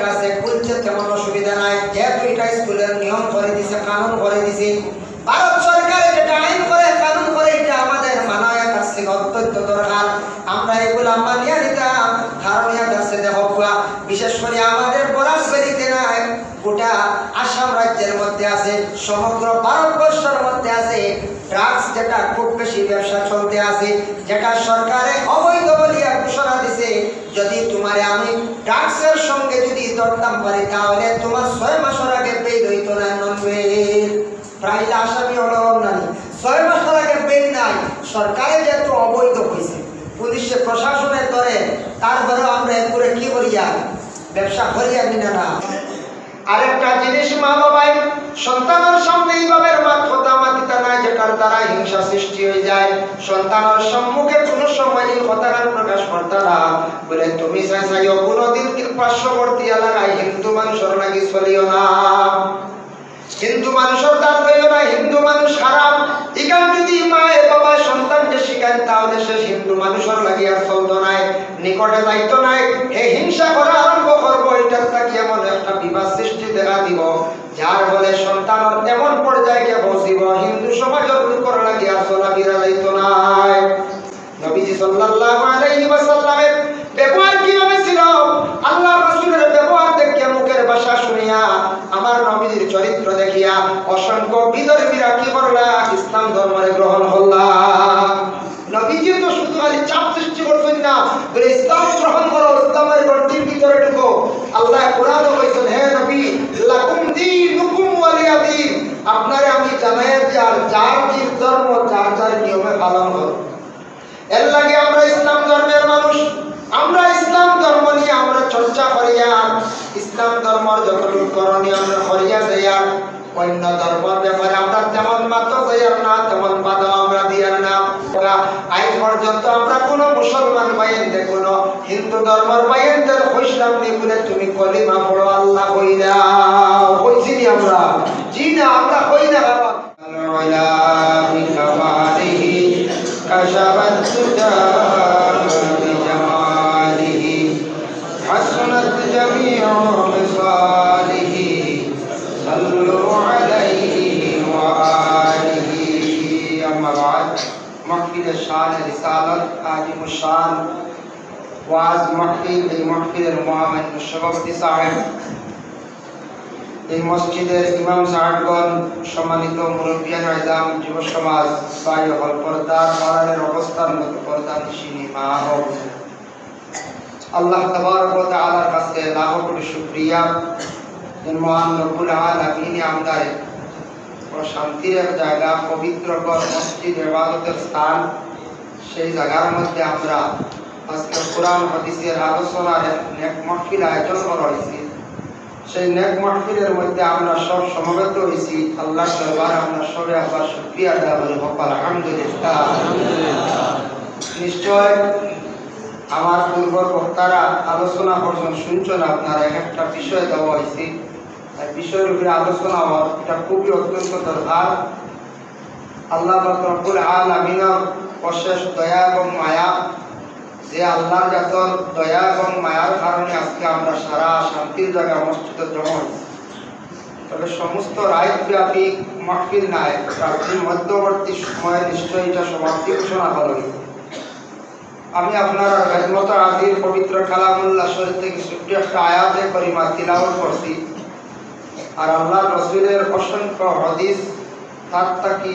ক্লাসে খুলছে তেমন অসুবিধা নাই, যেহেতু এটা স্কুলের নিয়ম করে দিছে, কানুন করে দিছে, ভারত সরকার যেটা আইন করে কানুন করে, এটা আমাদের মানায় আসছে অত্যন্ত দরকার। আমরা এগুলো মানিয়া নিতাম, হারমিয়া দাসে দেখা বিশেষ করে আমাদের পরাশরীতে নাই, গোটা আসাম রাজ্যের মধ্যে আছে, সমগ্র ভারতবর্ষের মধ্যে আছে। ড্রাগস যেটা খুব বেশি ব্যবসা চলতে আছে, যেটা সরকারে অবৈধ বলিয়া ঘোষণা দিছে, যদি তোমারে আমি ড্রাগসের সঙ্গে যদি দরদাম পারি তাহলে তোমার 6 মাসের আগে বের হইত না, ননবে প্রায় আসামি অনব নানি 6 মাসের আগে বের নাই। সরকারে যেহেতু অবৈধ হয়েছে, পুলিশে প্রশাসনের ধরে, তারপরেও আমরা করে কি করিয়া ব্যবসা করিয়া কিনা না। আরেকটা জিনিস, মা বাবাই সন্তানের সামনে এইভাবে মাতা নাই যেটার দ্বারা হিংসা সৃষ্টি হয়ে যায়। সন্তানের সম্মুখে কোনো সময় কথাটা প্রকাশ করতে না বলে তুমি চাইও কোনোদিন পার্শ্ববর্তী এলাকায় হিন্দু মানুষের নাকি চলিও না, হিন্দু মানুষের দান হইল না, হিন্দু মানুষ খারাপ। এখান যদি মা বাবা সন্তানকে শিখায় তাহলে সে হিন্দু মানুষের লাগিয়া চলত নাই, নিকটে যাইতো নাই, এই হিংসা করা আরম্ভ করবো। এটার তাকে এমন একটা বিবাদ সৃষ্টি দেখা দিব যার ফলে সন্তানের এমন পর্যায়ে গিয়ে বসিব হিন্দু সমাজের নিকট লাগিয়া চলা বিরা যাইত নাই। নবীজি সাল্লাল্লাহু আলাইহি ওয়াসাল্লামের ব্যবহার কিভাবে ছিল, আল্লাহর রাসূলের ব্যবহার দেখিয়া, মুখের ভাষা শুনিয়া, আমার নবীজির চরিত্র দেখিয়া অসংখ্য বিধর্মীরা কি করলা, ইসলাম ধর্মে গ্রহণ করলা। নবীজি তো শুধু খালি চাপ সৃষ্টি করতেন না, বলে ইসলাম গ্রহণ করো, ইসলামের গণ্ডির ভিতরে ঢুকো। আল্লাহ কোরআন বলেছেন, হে নবী, লাকুম দীনুকুম ওয়ালিয়া দীন, আপনারা আমি জানাই যার যার ধর্ম যার যার নিয়মে পালন করো। এর লাগে আমরা ইসলাম ধর্মের মানুষ, আমরা ইসলাম ধর্ম নিয়ে আমরা চর্চা করিয়া ইসলাম ধর্মের যতটুকু করণীয় আমরা করিয়া যাইয়া, অন্য ধর্মের ব্যাপারে আমরা তেমন মাত্র যাইয়ার না, তেমন বাধা আমরা দিয়ার না। আজ পর্যন্ত আমরা কোনো মুসলমান বাইনদের, কোনো হিন্দু ধর্মের বাইনদের হইসলাম নেই বলে তুমি কলিমা পড়ো আল্লাহ কই না, হইছি নি আমরা, জি না, আমরা কই না বাবা। সম্মানিত মুরব্বিয়ান আইজাম, যুব সমাজ, অবস্থান আল্লাহ তাবারক ওয়া তাআলার কাছে লাখো কোটি শুকরিয়া। মহান রব্বুল আলামিন আমাদের শান্তির এক জায়গা, পবিত্র মসজিদ, ইবাদতের স্থান, সেই জায়গার মধ্যে আমরা আজকে কোরআন হাদিসের আলোচনার নেক মাহফিল আয়োজন করা হয়েছি। সেই নেক মাহফিলের মধ্যে আমরা সব সমবেত হয়েছি। আল্লাহ দরবারে আমরা সবে আবার শুকরিয়া আদায় করি, আলহামদুলিল্লাহ। নিশ্চয় আমার পূর্ব বক্তারা আলোচনা করছেন, শুনছেন আপনারা, একটা বিষয় দেওয়া হয়েছে, বিষয়ের উপরে আলোচনা হওয়ার এটা খুবই অত্যন্ত দরকার। আল্লাহ রব্বুল আলামিনের অশেষ দয়া এবং মায়া, যে আল্লাহর জাতর দয়া এবং মায়ার কারণে আজকে আমরা সারা শান্তির জায়গায় অনুষ্ঠিত জমা হয়েছি। তবে সমস্ত রায়ব্যাপী মাহফিল নাই, রাত্রির মধ্যবর্তী সময়ে নিশ্চয়ই এটা সমাপ্তি ঘোষণা করা হয়েছে। আমি আপনার হেদমত আজির পবিত্র কালামুল্লাহ শরীফ থেকে ছুটি একটা আয়াতে করিমা তিলাওয়াত করছি, আর আল্লাহ রাসূলের অসংখ্য হাদিস, তার থাকি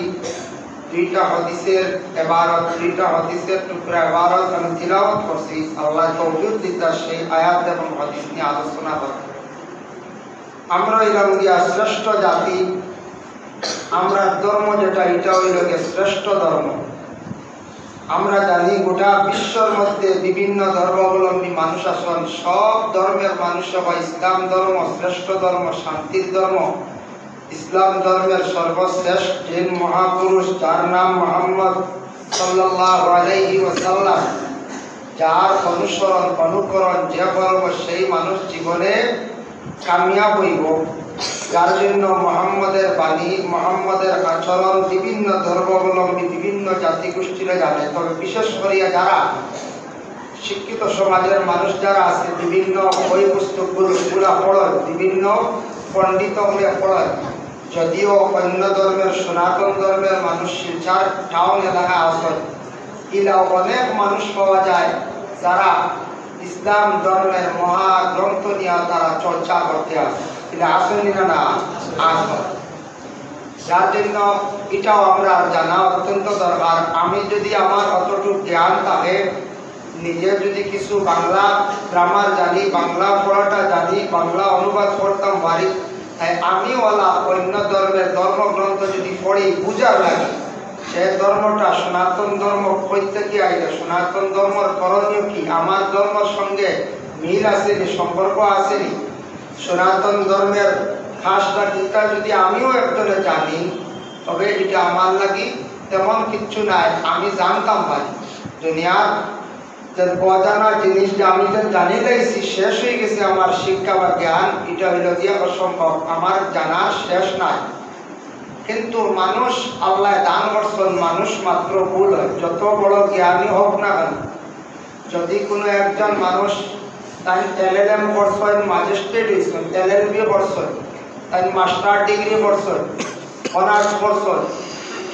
দুইটা হাদিসের ইবারত, দুইটা হাদিসের টুকরা ইবারত আমি তিলাওয়াত করছি। আল্লাহ তৌফিক দিতে সেই আয়াত এবং হাদিস নিয়ে আলোচনা করব। আমরা হইলাম গিয়া শ্রেষ্ঠ জাতি, আমরা ধর্ম যেটা এটা হইল গিয়ে শ্রেষ্ঠ ধর্ম। আমরা জানি গোটা বিশ্বের মধ্যে বিভিন্ন ধর্মাবলম্বী মানুষ আছেন, সব ধর্মের মানুষ সবাই ইসলাম ধর্ম শ্রেষ্ঠ ধর্ম, শান্তির ধর্ম। ইসলাম ধর্মের সর্বশ্রেষ্ঠ যে মহাপুরুষ, যার নাম মুহাম্মদ সাল্লাল্লাহু আলাইহি ওয়াসাল্লাম, যার অনুকরণ যে করব সেই মানুষ জীবনে কামিয়াব হইব, যার জন্য মুহাম্মদের বাণী, মুহাম্মদের আচরণ বিভিন্ন ধর্মাবলম্বী বিভিন্ন জাতিগোষ্ঠীরা জানে। তবে বিশেষ করিয়া যারা শিক্ষিত সমাজের মানুষ যারা আছে বিভিন্ন বই পুস্তকগুলো পড়ল, বিভিন্ন পণ্ডিতগুলো পড়ল। যদিও অন্য ধর্মের সনাতন ধর্মের মানুষ শিলচার টাউন এলাকা আসল, এলা অনেক মানুষ পাওয়া যায় যারা ইসলাম ধর্মের মহাগ্রন্থ নিয়ে তারা চর্চা করতে আসে। এটা আসেনি না আসল, যার জন্য এটাও আমরা জানা অত্যন্ত দরকার। আমি যদি আমার অতটুকু জ্ঞান থাকে, নিজে যদি কিছু বাংলা গ্রামার জানি, বাংলা পড়াটা জানি, বাংলা অনুবাদ করতাম পারি, তাই আমি ওলা অন্য ধর্মের ধর্মগ্রন্থ যদি পড়ি বুঝার লাগে সে ধর্মটা সনাতন ধর্ম প্রত্যেকে আইলে সনাতন ধর্মের করণীয় কি, আমার ধর্মের সঙ্গে মিল আসেনি, সম্পর্ক আসেনি। সনাতন ধর্মের খাসটা গীতা যদি আমিও একজনে জানি, তবে এটা আমার লাগি তেমন কিচ্ছু নাই। আমি জানতাম পারি দুনিয়ার অজানা জিনিস যে আমি যে জানি লাইছি, শেষ হয়ে গেছে আমার শিক্ষা বা জ্ঞান, এটা হইল দিয়ে অসম্ভব, আমার জানার শেষ নাই। কিন্তু মানুষ আল্লাহ দান করছেন, মানুষ মাত্র ভুল হয়। যত বড় জ্ঞানী হোক না কেন, যদি কোনো একজন মানুষ তাই LLM করছেন, ম্যাজিস্ট্রেট হয়েছেন, LLB করছেন, তাই মাস্টার ডিগ্রি করছেন, অনার্স করছেন,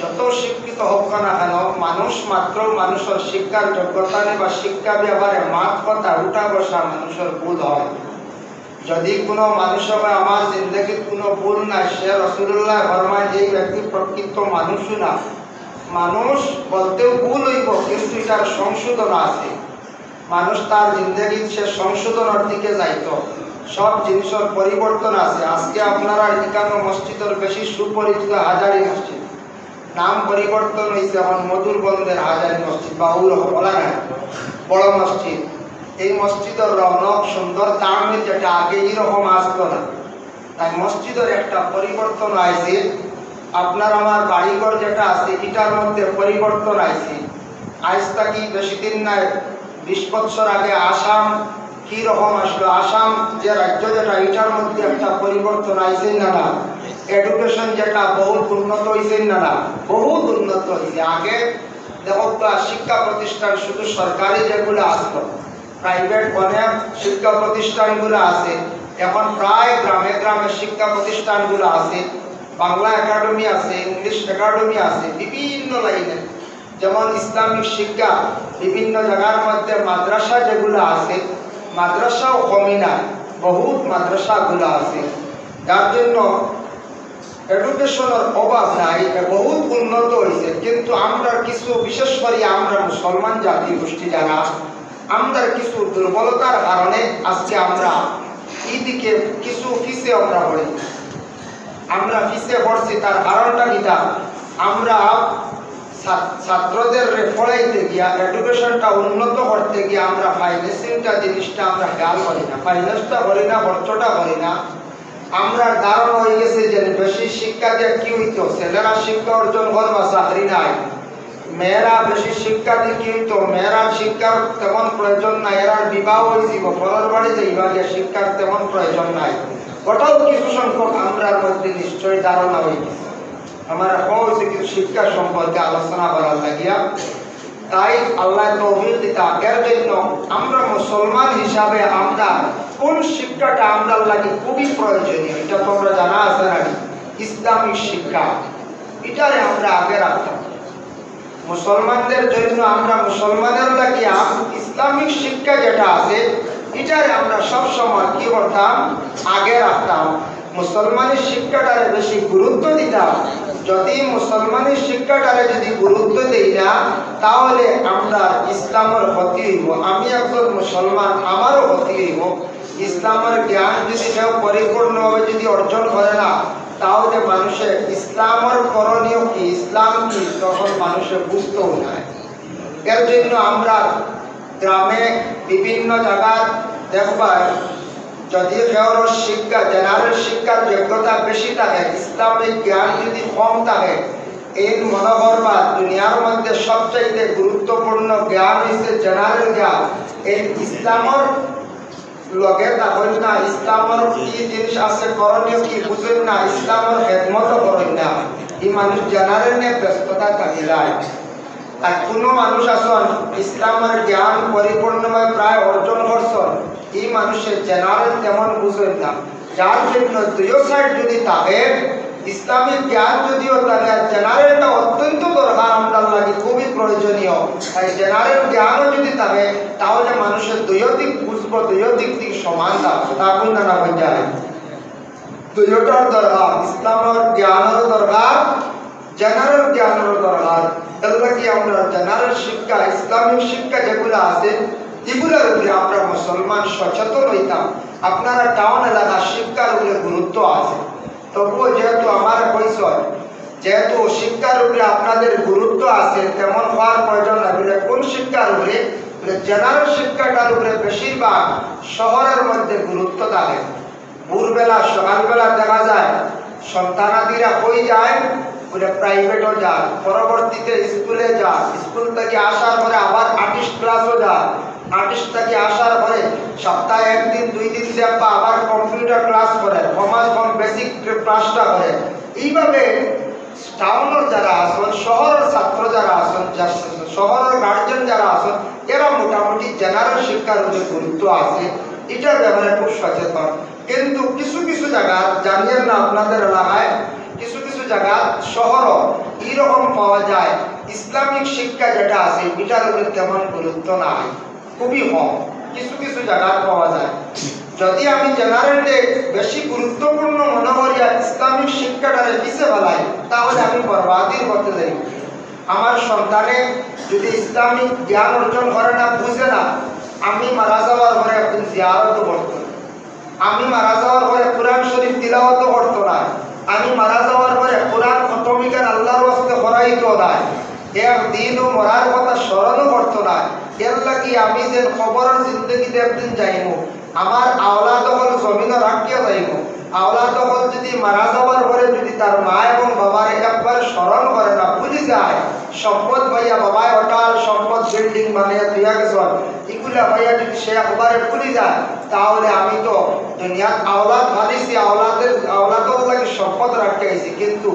যত শিক্ষিত হোক না কেন মানুষ মাত্র মানুষের শিক্ষার যোগ্যতা নেই বা শিক্ষা ব্যাপারে মাত কথা উঠা বসা মানুষের ভুল হয়। যদি কোনো মানুষের আমার জিন্দগির কোনো ভুল নাই, সে রসুল্লাহ ফরমায় এই ব্যক্তি প্রকৃত মানুষও না, মানুষ বলতেও ভুল হইব কিন্তু এটার সংশোধন আছে। মানুষ তার জিন্দগির সে সংশোধনের দিকে যাইত, সব জিনিসের পরিবর্তন আছে। আজকে আপনারা একান্ন মসজিদের বেশি সুপরিচিত হাজারি মসজিদ, নাম পরিবর্তন হয়েছে এখন মধুর বন্ধের হাজারি মসজিদ বা উলাঘাট বড় মসজিদ। এই মসজিদের রৌনক সুন্দর তামিল যেটা আগে এইরকম আসতো না, তাই মসজিদের একটা পরিবর্তন আইছে। আপনার আমার বাড়িঘর যেটা আছে এটার মধ্যে পরিবর্তন আইছে। আজ থাকি বেশি দিন নাই, 20 বছর আগে আসাম কি রকম আসলো, আসাম যে রাজ্য যেটা এটার মধ্যে একটা পরিবর্তন আইছে না না। এডুকেশন যেটা বহুত উন্নত হয়েছে না না, বহুত উন্নত হয়েছে। আগে দেখো শিক্ষা প্রতিষ্ঠান শুধু সরকারি যেগুলো আসতো, প্রাইভেট অনেক শিক্ষা প্রতিষ্ঠানগুলো আছে, এখন প্রায় গ্রামে গ্রামে শিক্ষা প্রতিষ্ঠানগুলো আছে। বাংলা একাডেমি আছে, ইংলিশ একাডেমি আছে, বিভিন্ন লাইনে যেমন ইসলামিক শিক্ষা বিভিন্ন জায়গার মধ্যে মাদ্রাসা যেগুলো আছে, মাদ্রাসাও কমই না, বহুত মাদ্রাসাগুলো আছে। যার জন্য এডুকেশনের অভাব নাই, বহুত উন্নত হয়েছে। কিন্তু আমরা কিছু, বিশেষ করে আমরা মুসলমান জাতি গোষ্ঠী যারা, আমরা কিছু দুর্বলতার কারণে আজকে আমরা এইদিকে কিছু ফিসে আমরা পড়ি, আমরা ফিসে পড়ছি। তার কারণটা কিটা, আমরা ছাত্রদের পড়াইতে গিয়া এডুকেশনটা উন্নত করতে গিয়ে আমরা ফাইন্যান্সিংটা জিনিসটা আমরা খেয়াল করি না, ফাইন্যান্সটা করি না, খরচটা করি না। আমরা ধারণা হয়ে গেছে যে বেশি শিক্ষা দিয়ে কি হইত, ছেলেরা শিক্ষা অর্জন করবা চাকরি নাই, মেয়েরা বেশি শিক্ষা দিয়ে কি হইত, মেয়েরা শিক্ষার তেমন প্রয়োজন নাই, এরা বিবাহ হয়েছিল ফলের বাড়ি যাইবা গিয়ে শিক্ষার তেমন প্রয়োজন নাই। ওটাও কিছু সংখ্যক আমরা মধ্যে নিশ্চয়ই ধারণা হয়ে গেছে। আমার এখন হয়েছে কিছু শিক্ষা সম্পর্কে আলোচনা করার লাগিয়া, তাই আল্লাহ তৌফিক দিতা। এর জন্য আমরা মুসলমান হিসাবে আমরা কোন শিক্ষাটা আমরা লাগে খুবই প্রয়োজনীয়, এটা তো আমরা জানা আছে না, ইসলামিক শিক্ষা, এটারে আমরা আগে রাখতাম। মুসলমানদের জন্য আমরা মুসলমানের লাগিয়া ইসলামিক শিক্ষা যেটা আছে এটারে আমরা সবসময় কী করতাম, আগে রাখতাম। মুসলমানের শিক্ষাটারে বেশি গুরুত্ব দিতাম। যদি মুসলমানের শিক্ষাটারে যদি গুরুত্ব দেই না, তাহলে আমরা ইসলামের ক্ষতি হইব। আমি একজন মুসলমান, আমারও ক্ষতি হইব। ইসলামের জ্ঞান যদি কেউ পরিপূর্ণভাবে যদি অর্জন করে না, তাহলে মানুষের ইসলামের করণীয় কি, ইসলাম কি, তখন মানুষের বুঝতেও নাই। এর জন্য আমরা গ্রামে বিভিন্ন জায়গায় দেখবার যদি কেউ শিক্ষা, জেনারেল শিক্ষার যোগ্যতা বেশি থাকে, ইসলামিক জ্ঞান যদি কম থাকে, এই মনোভাব বা দুনিয়ার মধ্যে সবচাইতে গুরুত্বপূর্ণ জ্ঞান হচ্ছে জেনারেল জ্ঞান। এই ইসলামের লগে তাহলে না, ইসলামের কি জিনিস আছে, করণীয় কি বুঝেন না, ইসলামের খেদমত করেন না, এই মানুষ জেনারেল নিয়ে ব্যস্ততা থাকে। আর কোনো মানুষ আসন ইসলামের জ্ঞান পরিপূর্ণভাবে প্রায় অর্জন করছন, এই মানুষের জেনারেল তেমন বুঝেন না, যার জন্য দুই সাইড যদি থাকে ইসলামিক জ্ঞান যদিও তাহলে জেনারেলটা অত্যন্ত দরকার, আমরা লাগে খুবই প্রয়োজনীয়। তাই জেনারেল জ্ঞানও যদি থাকে তাহলে মানুষের দুই দিক বুঝবো, দুই দিক থেকে সমান থাকবো, তা কোন না হয়ে যায়। দুইটার দরকার, ইসলামের জ্ঞানেরও দরকার, জেনারেল জ্ঞানেরও দরকার। এগুলো কি আমরা জেনারেল শিক্ষা, ইসলামিক শিক্ষা যেগুলো আছে এগুলোর উপরে আমরা মুসলমান সচেতন হইতাম। আপনারা টাউন এলাকা শিক্ষার উপরে গুরুত্ব আছে, তবুও যেহেতু আমার পরিচয়, যেহেতু শিক্ষার উপরে আপনাদের গুরুত্ব আছে তেমন হওয়ার প্রয়োজন লাগবে। কোন শিক্ষার উপরে? জেনারেল শিক্ষাটার উপরে বেশিরভাগ শহরের মধ্যে গুরুত্ব থাকে। ভোরবেলা সকালবেলা দেখা যায় সন্তানাদিরা হয়ে যায় ওরা প্রাইভেটও যায়, পরবর্তীতে স্কুলে যায়, স্কুল থেকে আসার পরে আবার আর্টিস্ট ক্লাসও যায়, আর্টিস্ট থেকে আসার পরে সপ্তাহে একদিন দুই দিন বা আবার কম্পিউটার ক্লাস করে, কমার্স কম বেসিক ক্লাসটা করে। এইভাবে টাউনের যারা আসন, শহরের ছাত্র যারা আসন, শহরের গার্জেন যারা আসন, এরা মোটামুটি জেনারেল শিক্ষার যে গুরুত্ব আছে এটার ব্যাপারে খুব সচেতন। কিন্তু কিছু কিছু জায়গা, জানিয়েন না আপনাদের এলাকায়, কিছু কিছু জায়গা শহরও এইরকম পাওয়া যায় ইসলামিক শিক্ষা যেটা আছে এটার উপরে তেমন গুরুত্ব নাই, খুবই কম কিছু কিছু জায়গা পাওয়া যায়। যদি আমি জেনারেলকে বেশি গুরুত্বপূর্ণ মনে করি আর ইসলামিক শিক্ষাটারে পিছিয়ে ফেলাই, তাহলে আমি বরবাদির হতে যাই। আমার সন্তানে যদি ইসলামিক জ্ঞান অর্জন করে না, বুঝে না, আমি মারা যাওয়ার পরে জিয়ারত করতো না, আমি মারা যাওয়ার পরে কোরআন শরীফ তিলাওয়াত করতো না, আমি মারা যাওয়ার পরে কোরআন খতমিকার আল্লাহর ওয়াস্তে করাইতো না, একদিনও মরার কথা স্মরণও করতো না। এর লাগি আমি যে খবরের জিন্দগিতে একদিন যাইব, আমার আওলা দখল জমিনও রাখিয়া যাইব। আওলা দখল যদি মারা যাওয়ার পরে যদি তার মা এবং বাবার একবার স্মরণ করে না, ভুলে যায়, সম্পদ ভাইয়া বাবায় অটাল সম্পদ বিল্ডিং বানিয়ে দিয়া গেছেন, এগুলা ভাইয়া যদি সে একবারে ভুলে যায়, তাহলে আমি তো দুনিয়ার আওলাদ ভালিছি, আওলাদত লাগে সম্পদ রাখতে গেছি, কিন্তু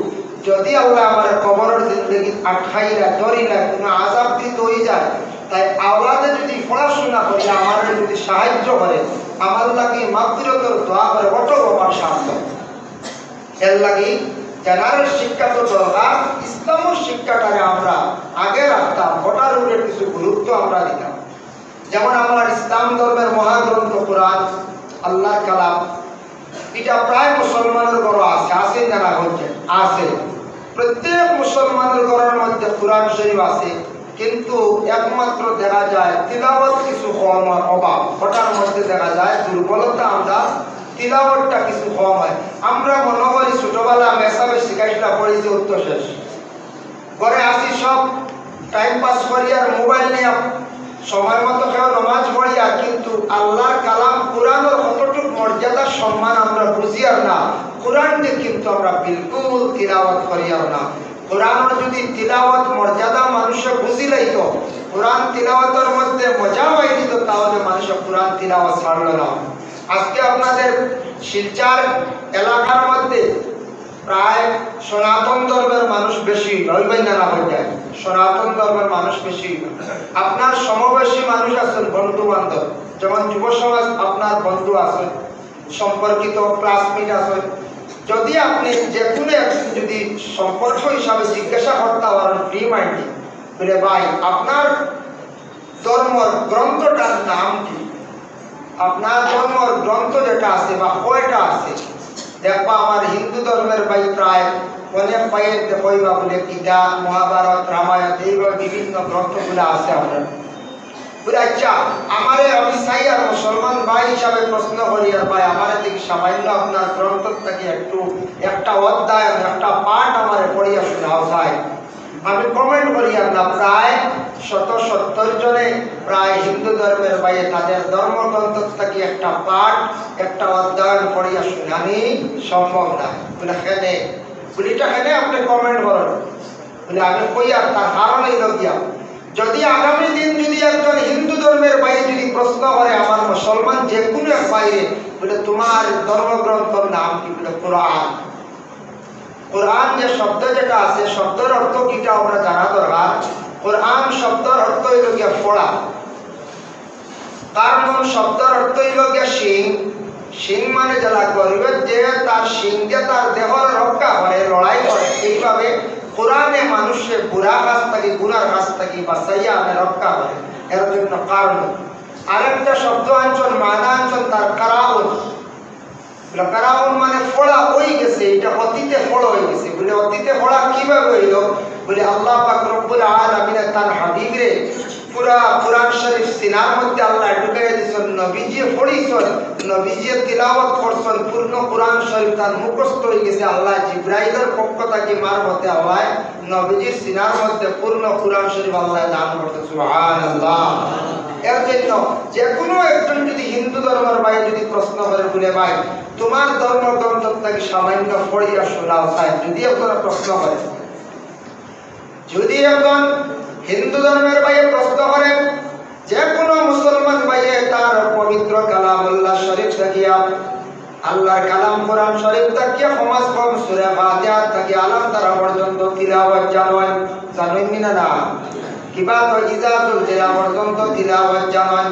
যদি আল্লাহ আমার কবরের জিন্দগি আটকাই না, ধরি না, কোনো আজাব দিতে হয়ে যায়। তাই আওলাদে যদি পড়াশোনা করে, আমার যদি সাহায্য করে, আমার লাগে মাগফিরাতের দোয়া করে অটো আমার সাহায্য। এর লাগে জেনারেল শিক্ষা তো দরকার, ইসলামের শিক্ষাটাকে আমরা আগে রাখতাম, ওটার উপরে কিছু গুরুত্ব আমরা দিতাম। যেমন আমার ইসলাম ধর্মের মহাগ্রন্থ কোরআন, আল্লাহর কালাম, এটা প্রায় মুসলমানের ঘরে আছে, আসেন যারা হচ্ছে আছে, প্রত্যেক মুসলমানের ঘরের মধ্যে কোরআন শরীফ আছে, কিন্তু একমাত্র দেখা যায় তিলাওয়াত কিছু কম হয়, অভাব, ওটার মধ্যে দেখা যায় দুর্বলতা, আমরা তিলাওয়াতটা কিছু কম হয়। আমরা মনে করি ছোটবেলা মেসাবে শিখাইটা পড়েছি উত্তর শেষ, ঘরে আসি সব টাইম পাস করি আর মোবাইল নিয়ে সময় মতো কেউ নমাজ পড়ি, আর কিন্তু আল্লাহর কালাম কোরআনের কতটুকু মর্যাদা সম্মান আমরা বুঝি আর না, কোরআনকে কিন্তু আমরা বিলকুল তিলাওয়াত করি আর না। কোরআনের যদি তিলাওয়াত মর্যাদা মানুষে বুঝিলেই তো, কোরআন তিলাওয়াতের মধ্যে মজা হয়ে দিত, তাহলে মানুষে কোরআন তিলাওয়াত ছাড়ল না। আজকে আপনাদের শিলচর এলাকার মধ্যে প্রায় সনাতন ধর্মের মানুষ বেশি, রবিবাইনারা হয়ে সনাতন ধর্মের মানুষ বেশি। আপনার সমবয়সী মানুষ আছেন, বন্ধু বান্ধব, যেমন যুব সমাজ আপনার বন্ধু আছেন, সম্পর্কিত ক্লাসমেট আছেন, যদি আপনি যে কোনো একজন যদি সম্পর্ক হিসাবে জিজ্ঞাসা করতে পারেন ফ্রি মাইন্ডে, বলে ভাই আপনার ধর্মর গ্রন্থটার নাম কি, আপনার ধর্মর গ্রন্থ যেটা আছে বা কয়টা আছে, দেখবা আমার হিন্দু ধর্মের বাই প্রায় অনেক বাইয়ের কইবা বলে গীতা, মহাভারত, রামায়ণ, এইভাবে বিভিন্ন গ্রন্থগুলো আছে আপনার। বলে আচ্ছা আমার আমি চাই আর মুসলমান ভাই হিসাবে প্রশ্ন করি, আর ভাই আমার দিকে সামান্য আপনার গ্রন্থ থেকে একটু একটা অধ্যায় একটা পাঠ আমার পড়িয়া শোনাও চাই, আমি কমেন্ট করি আর না। প্রায় 170 জনে প্রায় হিন্দু ধর্মের বাইরে তাদের ধর্মগ্রন্থ থেকে একটা পাঠ একটা অধ্যয়ন পড়িয়া শোনানি সম্ভব না। বলে এখানে বলিটা এখানে আপনি কমেন্ট করেন, বলে আমি কই আর তার কারণ এই লগিয়া, যদি আগামী দিন যদি একজন হিন্দু ধর্মের বাইরে যদি প্রশ্ন করে আমার মুসলমান যে কোনো এক বাইরে, বলে তোমার ধর্মগ্রন্থর নাম কি, বলে কোরআন। কোরআন যে শব্দ যেটা আছে শব্দের অর্থ কিটা আমরা জানা দরকার, কোরআন শব্দর অর্থ হইল গিয়া ফোড়া, কারণ শব্দর অর্থ হইল গিয়া শিং। শিং মানে যারা করবে যে তার শিং দিয়ে তার দেহর রক্ষা করে, লড়াই করে। এইভাবে কোরআনে মানুষের বুড়া কাছ থাকি গুণার কাছ থাকি বাসাইয়া আমি রক্ষা করে, এর জন্য কারণ। আরেকটা শব্দ আঞ্চল মানা আঞ্চল তার কারাউন। কারাউন মানে ফোড়া হয়ে গেছে, এটা অতীতে ফোড়া হয়ে গেছে। বলে অতীতে ফোড়া কিভাবে হইল? বলে আল্লাহ পাক রব্বুল আলামিন তার হাবিবরে পুরা কোরআন শরীফ সিনার মধ্যে আল্লাহ ঢুকাইয়া দিয়েছেন। নবীজি পড়িছেন, নবীজি তিলাওয়াত করছেন, পূর্ণ কোরআন শরীফ তার মুখস্থ হয়ে গেছে। আল্লাহ জিব্রাইলের পক্ষ থেকে মারফতে আল্লাহ নবীজির সিনার মধ্যে পূর্ণ কোরআন শরীফ আল্লাহ দান করতে। সুবহানাল্লাহ। এর জন্য যে কোনো একজন যদি হিন্দু ধর্মের ভাই যদি প্রশ্ন করে, বলে ভাই তোমার ধর্মগ্রন্থ থেকে সামান্য পড়িয়া শোনাও চাই, যদি আপনারা প্রশ্ন করে, যদি এখন হিন্দু ধর্মের বাইরে প্রশ্ন করেন, যে কোনো মুসলমান বাইরে তার পবিত্র কালামুল্লাহ শরীফ থাকিয়া আল্লাহর কালাম কোরআন শরীফ থাকিয়া সমাজ কম সূরা ফাতিহা থাকি আলাম তারা পর্যন্ত তিলাওয়াত জানেন, জানেন না না কিবা তো ইজাজুল তেরা পর্যন্ত তিলাওয়াত জানেন।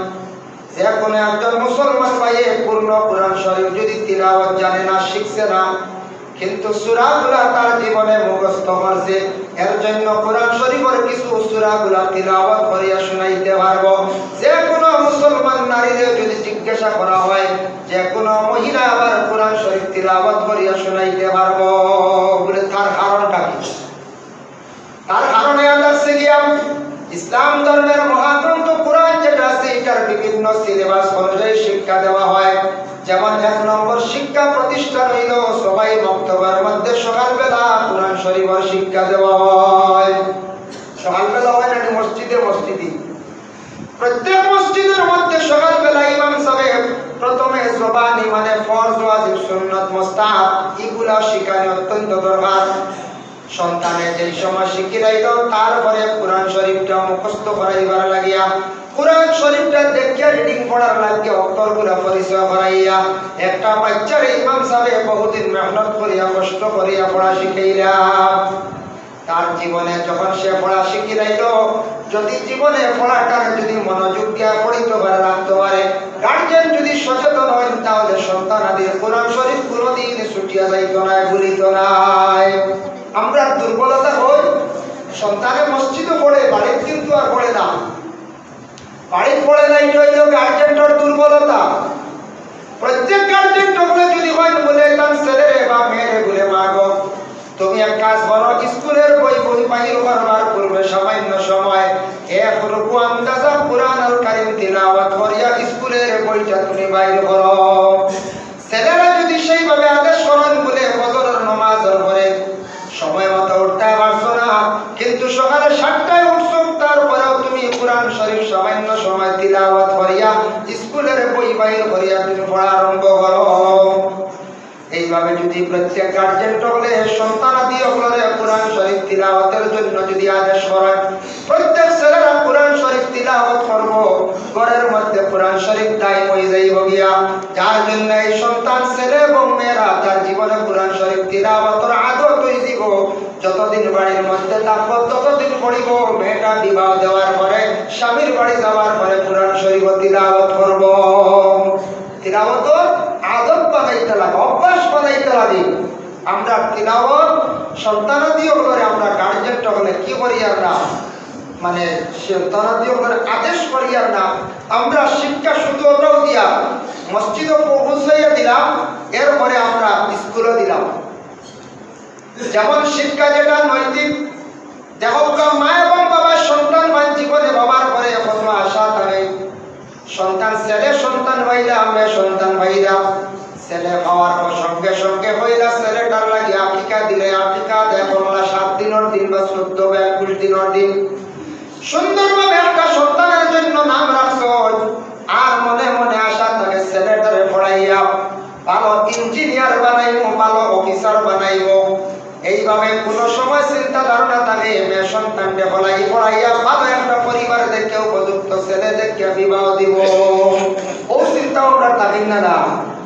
যে কোনো একজন মুসলমান বাইরে পূর্ণ কোরআন শরীফ যদি তিলাওয়াত জানে না, শিখছে না, কিন্তু সূরাগুলা তার জীবনে মুখস্থ করছে, এর জন্য কোরআন শরীফের কিছু সূরাগুলা তিলাওয়াত করিয়া শুনাইতে পারবো। যে কোনো মুসলমান নারীদের যদি জিজ্ঞাসা করা হয়, যে কোনো মহিলা আবার কোরআন শরীফ তিলাওয়াত করিয়া শুনাইতে পারবো, বলে তার কারণটা কি? তার কারণে আসছে গিয়া ইসলাম ধর্মের মহাগ্রন্থ কোরআন যেটা আছে, এটার বিভিন্ন সিলেবাস অনুযায়ী শিক্ষা দেওয়া হয়। যেমন এক নম্বর শিক্ষা প্রতিষ্ঠান হইল সবাই বক্তব্যের মধ্যে সকালবেলা কোরআন শরীফের শিক্ষা দেওয়া হয়। সকালবেলা হয় না মসজিদে মসজিদে, প্রত্যেক মসজিদের মধ্যে সকালবেলা ইমাম সাহেব প্রথমে জবানি মানে ফরজ ওয়াজিব সুন্নাত মুস্তাহাব এগুলা শিখানো অত্যন্ত দরকার। সন্তানের যেই সময় শিখিলাইল তারপরে কোরআন শরীফটা মুখস্থ করাইবার লাগিয়া কোরআন শরীফটা দেখিয়া রিডিং পড়ার লাগিয়া অক্ষরগুলা পরিচয় করাইয়া একটা বাচ্চার ইমাম সাহেব বহুদিন মেহনত করিয়া কষ্ট করিয়া পড়া শিখাইলা। তার জীবনে যখন সে পড়া শিখিলাইল, যদি জীবনে পড়াটা যদি মনোযোগ দিয়া পড়িত পারে, রাখতে পারে, গার্জেন যদি সচেতন হয়, তাহলে সন্তান আদির কোরআন শরীফ কোনোদিন ছুটিয়া যাইত না, ভুলিত নাই। আমরা দুর্বলতা হই, সন্তানে মসজিদও পড়ে, বাড়ির কিন্তু আর পড়ে না, বাড়ির পড়ে না। এটা হইল গার্জেন্টর দুর্বলতা। প্রত্যেক গার্জেন্ট বলে যদি হয়, বলে তার ছেলে বা মেয়েরে বলে মাগো তুমি এক কাজ করো, স্কুলের বই বই বাহির করবার পূর্বে সামান্য সময় এক রুকু আন্দাজা কোরআন আল কারীম তিলাওয়াত করিয়া স্কুলের বইটা তুমি বাহির করো। ছেলেরা যদি সেইভাবে আদেশ করেন, বলে ফজরের নামাজের পরে সময় মতো উঠতে পারছো না, কিন্তু সকালে 7টায় উঠছো, তারপরেও তুমি কোরআন শরীফ সামান্য সময় তিলাওয়াত করিয়া স্কুলের বই বাহির করিয়া তুমি পড়া আরম্ভ করো। এইভাবে যদি প্রত্যেক গার্জেন্ট হলে সন্তানাদি অকলরে কোরআন শরীফ তিলাওয়াতের জন্য যদি আদেশ করেন, প্রত্যেক ছেলেরা কোরআন শরীফ তিলাওয়াত করব, ঘরের মধ্যে কোরআন শরীফ দায়ম হয়ে যাইব গিয়া। যার জন্য এই সন্তান ছেলে এবং মেয়েরা তার জীবনে কোরআন শরীফ তিলাওয়াতের আদত হয়ে দিব। যতদিন বাড়ির মধ্যে থাকবো ততদিন পড়িব। মেয়েটা বিবাহ দেওয়ার পরে স্বামীর বাড়ি যাওয়ার পরে কোরআন শরীফ তিলাওয়াত করব। তিলাওয়াতের আদত বানাইতে লাগবে, অভ্যাস বানাইতে লাগবে। আমরা তিলাওয়াত সন্তানাদিও করে আমরা গার্জেন্ট হলে কি করি আর না, মানে সন্তানাদিও করে আদেশ করি আর না, আমরা শিক্ষা সূত্রটাও দিয়া মসজিদও পৌঁছাইয়া দিলাম, এরপরে আমরা স্কুলও দিলাম। যেমন শিক্ষা যেটা নৈতিক, দেখো মা এবং বাবার সন্তান ভাই জীবনে বাবার পরে এখন আশা থাকে সন্তান ছেলে সন্তান ভাইরা, আমরা সন্তান ভাইরা ছেলে হওয়ার পর সঙ্গে সঙ্গে হইলা ছেলেটার লাগে আফ্রিকা দিলে আফ্রিকা দেখো 7 দিনের দিন বা 14 বা 21 দিনের দিন সুন্দরভাবে একটা সন্তানের জন্য নাম রাখছো। আর মনে মনে আশা থাকে ছেলেটারে পড়াইয়া ভালো ইঞ্জিনিয়ার বানাইব, ভালো অফিসার বানাইব। এইভাবে কোন সময় চিন্তা ধারণা থাকে মেয়ে সন্তানকে বলাই পড়াইয়া ভালো একটা পরিবার দেখে উপযুক্ত ছেলে দেখে বিবাহ দিব, ও চিন্তা ওটা থাকেন না,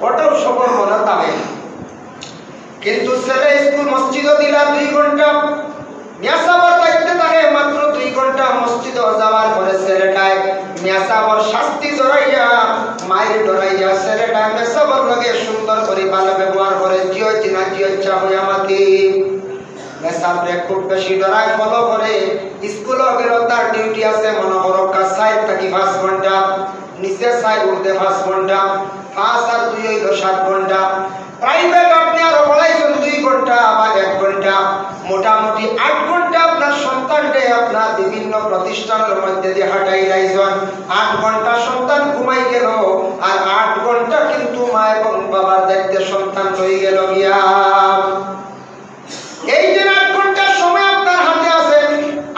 ওটাও সবর মনে থাকে। কিন্তু ছেলে স্কুল মসজিদও দিলা 2 ঘন্টা, নেশাবার থাকতে থাকে মাত্র 2 ঘন্টা যাওয়ার পরে ছেলেটায় মেসাবর শাস্তি জড়াইয়া মায়ের ডরাইয়া ছেলেটা মেসাবর লগে সুন্দর করে ভালো ব্যবহার করে জিও চিনা জিও চা হয়ে আমাকে মেসাবরে খুব বেশি ডরায় ফলো করে স্কুল অবিরতার ডিউটি আছে মনোহরকা সাইড থাকি 5 ঘন্টা নিচে সাইড উঠতে 5 ঘন্টা 5 আর 2 হইল 7 ঘন্টা প্রাইভেট আপনি আরো বলাইছেন 2 ঘন্টা বা 1 ঘন্টা মোটামুটি 8 ঘন্টা আপনার সন্তানকে আপনার বিভিন্ন প্রতিষ্ঠানের মধ্যে দিয়ে হাঁটাই রাইজন 8 ঘন্টা সন্তান ঘুমাই গেল আর 8 ঘন্টা কিন্তু মা এবং বাবার দেখতে সন্তান হয়ে গেল গিয়া এই যে 8 ঘন্টার সময় আপনার হাতে আছে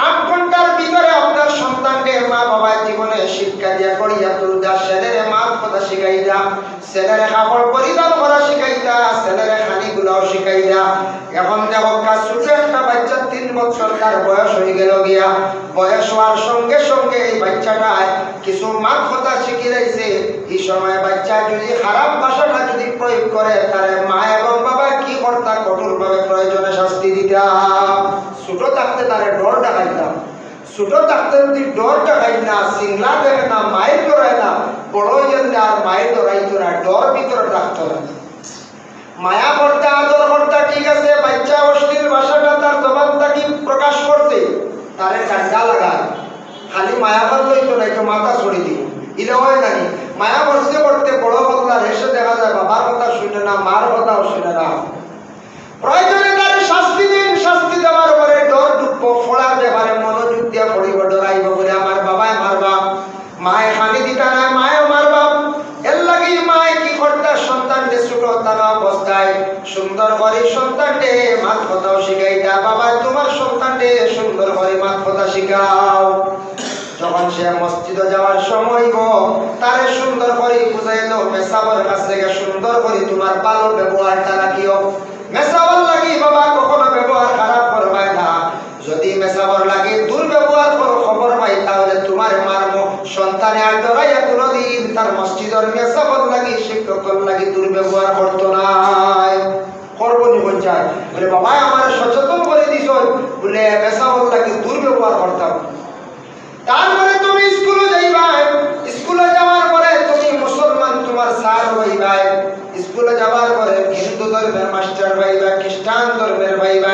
8 ঘন্টার ভিতরে আপনার সন্তানকে মা বাবার জীবনে শিক্ষা দিয়া করিয়া তুলতা সেদের মা কথা শিখাইতা সেদের কাপড় পরিধান করা শিখাইতা সেদের খানিগুলাও শিখাইতা। এখন দেখো ছোট একটা বাচ্চা 3 বছর তার বয়স হয়ে গেল গিয়া বয়স হওয়ার সঙ্গে সঙ্গে এই বাচ্চাটায় কিছু মাত কথা শিখে রয়েছে। এই সময় বাচ্চা যদি খারাপ ভাষাটা যদি প্রয়োগ করে তাহলে মা এবং বাবা কি করতাম কঠোরভাবে প্রয়োজনে শাস্তি দিতাম। ছোট থাকতে তারা ডর দেখাইতাম, ছোট থাকতে যদি ডর দেখাই না সিংলা দেখে না মায়ের দৌড়ায় না বড় জন্য আর মায়ের দৌড়াইতো না ডর ভিতরে রাখতো না মায়া করতে আদর করতে ঠিক আছে বাচ্চা অশ্লীল ভাষাটা তার জবানটা কি প্রকাশ করতে তারে ঠান্ডা লাগায় খালি মায়া করলেই তো নাই তো মাথা ছড়ে দিব এটা হয় নাকি মায়া করতে করতে বড় বদলা হেসে দেখা যায় বাবার কথা শুনে না মার কথাও শুনে না প্রয়োজনে তার শাস্তি দিন। শাস্তি দেওয়ার পরে ডর ডুববো ফোড়ার ব্যাপারে মনোযোগ দিয়া পড়িব ডরাইব বলে আমার বাবায় মারবা মায়ে হানি দিতা না মায়েও মারবা এর লাগেই মায়ে কি করতে সন্তানকে ছোট তারা অবস্থায় সুন্দর করে সন্তানকে মাত কথাও শিখাইতা বাবা তোমার সন্তানকে সুন্দর করে মাত কথা শিখাও। যখন সে মসজিদে যাওয়ার সময় গো তারে সুন্দর করে বুঝাই দাও মেসাবর কাছ থেকে সুন্দর করে তোমার ভালো ব্যবহারটা রাখিও মেসাবর লাগি বাবা কখনো ব্যবহার খারাপ করবাই না যদি মেসাবর লাগি দুর্ব্যবহার করো খবর পাই তাহলে তোমার মারব সন্তানে আর ডরাইয়া কোনোদিন তার মসজিদের মেসাবর লাগি শিক্ষকর লাগি দুর্ব্যবহার করতো না করবো নিবন চাই বলে বাবা আমার সচেতন করে দিস বলে মেসাবর লাগি দুর্ব্যবহার করতাম। তারপরে তুমি স্কুলে যাইবা স্কুলে যাওয়ার পরে তুমি মুসলমান তোমার স্যার হইবা স্কুলে যাওয়ার পরে হিন্দু ধর্মের মাস্টার ভাইবা খ্রিস্টান ধর্মের ভাইবা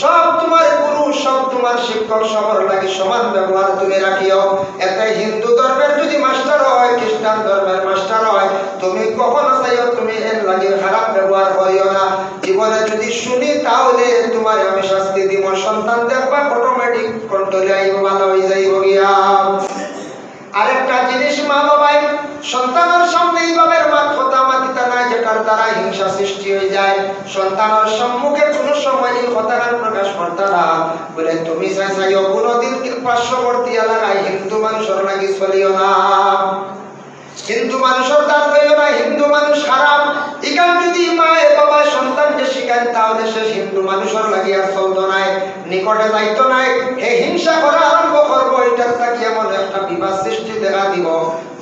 সব তোমার গুরু সব তোমার শিক্ষক সবার লাগে সমান ব্যবহার তুমি রাখিও। এতে হিন্দু ধর্মের যদি মাস্টার হয় খ্রিস্টান ধর্মের মাস্টার হয় তুমি কখনো চাইও তুমি এর লাগে খারাপ ব্যবহার করিও না জীবনে যদি শুনি তাহলে তোমার আমি শাস্তি দিব সন্তান দেখবা অটোমেটিক কন্ট্রোলে আইব ভালো হয়ে যাইব গিয়া। আরেকটা জিনিস মা বাবাই সন্তানের সামনে এইভাবে মা কথা মাতিতা নাই যেটার দ্বারা হিংসা সৃষ্টি হয়ে যায় সন্তানের সম্মুখে কোনো সময় এই কথাটা প্রকাশ করতা না বলে তুমি চাইও কোনোদিন পার্শ্ববর্তী এলাকায় হিন্দু মানুষের নাকি চলিও না হিন্দু মানুষের দ্বার হইও না হিন্দু মানুষ খারাপ এখান যদি মা বাবা সন্তানকে শিখান তাহলে সে হিন্দু মানুষের লাগে আর চলতো নাই নিকটে যাইতো নাই এই হিংসা করা আরম্ভ করবো এটার তাকে এমন একটা বিবাদ সৃষ্টি দেখা দিব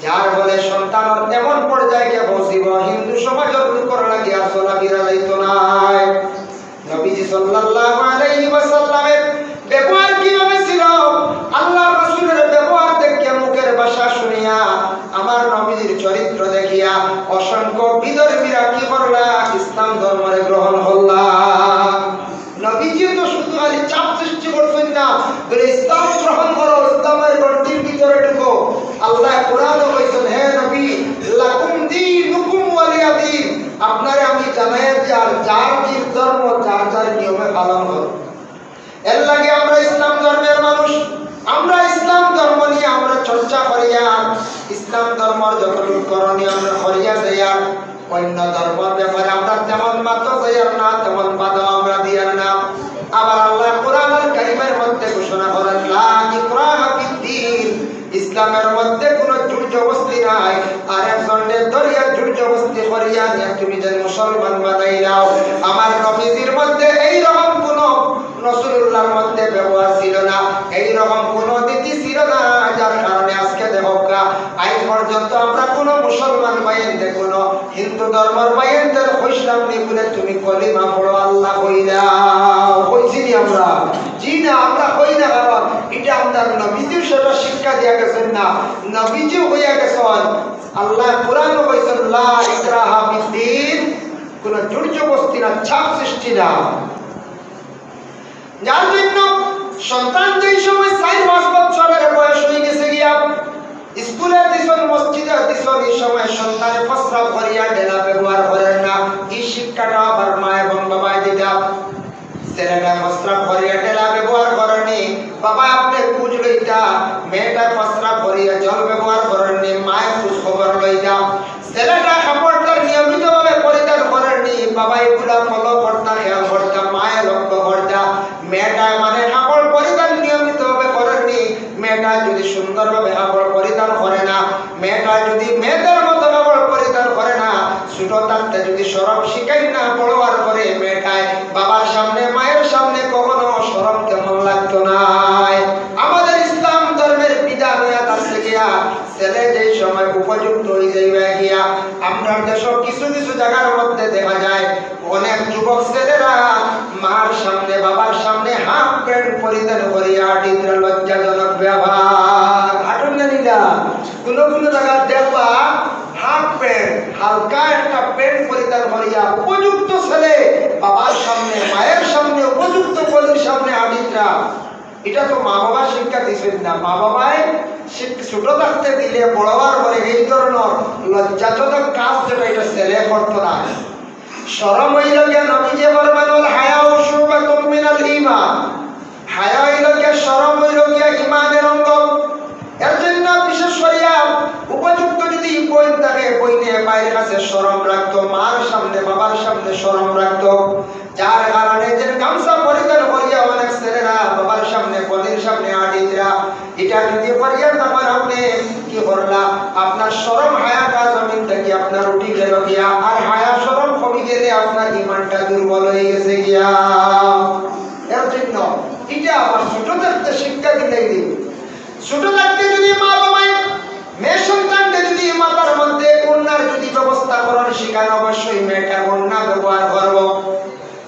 যার ফলে সন্তানের এমন পর্যায়ে গিয়ে পৌঁছিব হিন্দু সমাজের উপর লাগে আর চলা বিরা যাইতো নাই। নবীজি সাল্লাল্লাহু আলাইহি ওয়াসাল্লামের ব্যবহার কিভাবে ছিল আল্লাহর রাসূলের ব্যবহার দেখে মুখের ভাষা শুনিয়া আমার নবীজির চরিত্র দেখিয়া অসংখ্য বিদর্ভীরা কি করলা ইসলাম ধর্মরে গ্রহণ হল্লা। নবীজি তো শুধু খালি চাপ সৃষ্টি করছেন না ইসলাম গ্রহণ করো ইসলামের গণ্ডির ভিতরে ঢুকো আল্লাহ কোরআন কইছেন হে নবী লাকুম দীনুকুম ওয়ালিয়া দীন আপনারে আমি জানাই যে আর যার দিন ধর্ম যার যার নিয়মে পালন করো এর লাগে আমরা ইসলাম ধর্মের মানুষ আমরা ইসলাম ধর্ম নিয়ে আমরা চর্চা করিয়া ইসলাম ধর্মের যতটুকু করণীয় আমরা করিয়া যাইয়া অন্য ধর্মের ব্যাপারে আমরা তেমন মাত্র যাইয়ার না তেমন বাধা আমরা দিয়ার না। আবার আল্লাহ কোরআনুল কারীমের মধ্যে ঘোষণা করেন লা ইকরাহা ফিদ্দীন ইসলামের মধ্যে কোনো জোরজবরদস্তি নাই আর একজনের দরিয়া জোরজবরদস্তি করিয়া নিয়ে তুমি যেন মুসলমান বানাই নাও আমার নবীজির মধ্যে এইরকম কোনো রাসূলুল্লাহর মধ্যে ব্যবহার ছিল না এইরকম কোনো নীতি ছিল না যার কারণে আজকে দেবকা আজ পর্যন্ত আমরা কোনো মুসলমান বাইনদের কোনো হিন্দু ধর্মের বাইনদের ইসলাম নিয়ে বলে তুমি কলিমা পড়ো আল্লাহ কই না কইছি আমরা জি না আমরা কই না কারণ এটা আমাদের নবী নবীজিও সেটা শিক্ষা দিয়া গেছেন না, নবীজিও হইয়া গেছেন। আল্লাহ কোরআনও কইছেন লা ইকরাহা ফিদ্দীন, কোনো জোরজবরদস্তি না, চাপ সৃষ্টি না। যার জন্য সন্তান যেই সময় 4-5 বছরের বয়স হয়ে গেছে গিয়া স্কুলে দিছেন, মসজিদে দিছেন, এই সময় সন্তানে ফসরা করিয়া ডেলা ব্যবহার করেন না। এই শিক্ষাটা আবার মা এবং বাবায় দিতা, ছেলেটা ফসরা করিয়া ডেলা ব্যবহার করেনি, বাবা আপনি খোঁজ লইতা, মেয়েটা ফসরা করিয়া জল ব্যবহার করেননি, মায়ের খোঁজ খবর লইতা, ছেলেটা কাপড়টা নিয়মিতভাবে পরিধান করেননি, বাবা এগুলা ফলো করতা, খেয়াল করতা, মায়ের লক্ষ্য করতা, মেয়েটা মানে কাপড় পরিধান নিয়মিতভাবে করেননি, মেয়েটা যদি সুন্দরভাবে কাপড় পরিধান করে না, মেয়েটা যদি মেয়েদের মতো কাপড় পরিধান করে না, ছোট থাকতে যদি সরব শিখাই না পড়ার পরে মেয়েটায় বাবার সামনে মায়ের সামনে কখনো সরব কেমন লাগতো না। আমাদের ইসলাম ধর্মের বিধান হইয়া তার গিয়া ছেলে যেই সময় উপযুক্ত হয়ে যাইবে গিয়া, আপনার দেশ কিছু কিছু জায়গার মধ্যে দেখা যায় অনেক যুবক ছেলেরা মার সামনে বাবার সামনে হাফ প্যান্ট পরিধান করিয়া আটিরা লজ্জাজনক ব্যবহার। হাঁটুন না নিলা, কোনো কোনো জায়গা দেখবা হাফ প্যান্ট হালকা একটা প্যান্ট পরিধান করিয়া উপযুক্ত ছেলে বাবার সামনে মায়ের সামনে উপযুক্ত কলির সামনে আটিরা। এটা তো মা বাবা শিক্ষা দিচ্ছেন না, মা বাবায় ছোট থাকতে দিলে বড়বার করে এই ধরনের লজ্জাজনক কাজ যেটা এটা ছেলে করতো না। শরম হইল কে নবীজি ফরমান আল হায়া শুবাতুম মিনাল ঈমান, হায়া হইল কে শরম হইল কে ঈমানের অঙ্গ। এর জন্য বিশেষ করিয়া উপযুক্ত যদি বই থাকে বইনে বাইরের কাছে শরম রাখতো, মার সামনে বাবার সামনে শরম রাখতো, যার কারণে যে গামছা পরিধান করিয়া অনেক ছেলেরা বাবার সামনে বলির সামনে আটিরা, এটা যদি পরিয়া তোমার আপনি কি করলা, আপনার শরম হায়াটা জমিন থেকে আপনার উঠি গেল গিয়া, আর হায়া শরম কমে গেলে আপনার ইমানটা দুর্বল হয়ে গেছে গিয়া। এর জন্য এটা আমার ছোট থাকতে শিক্ষা দিলে দিন, ছোট থাকতে যদি মা বাবাই মেয়ে সন্তানকে যদি মাতার মধ্যে কন্যার যদি ব্যবস্থা করেন, সেখানে অবশ্যই মেয়েটা কন্যা ব্যবহার করবো।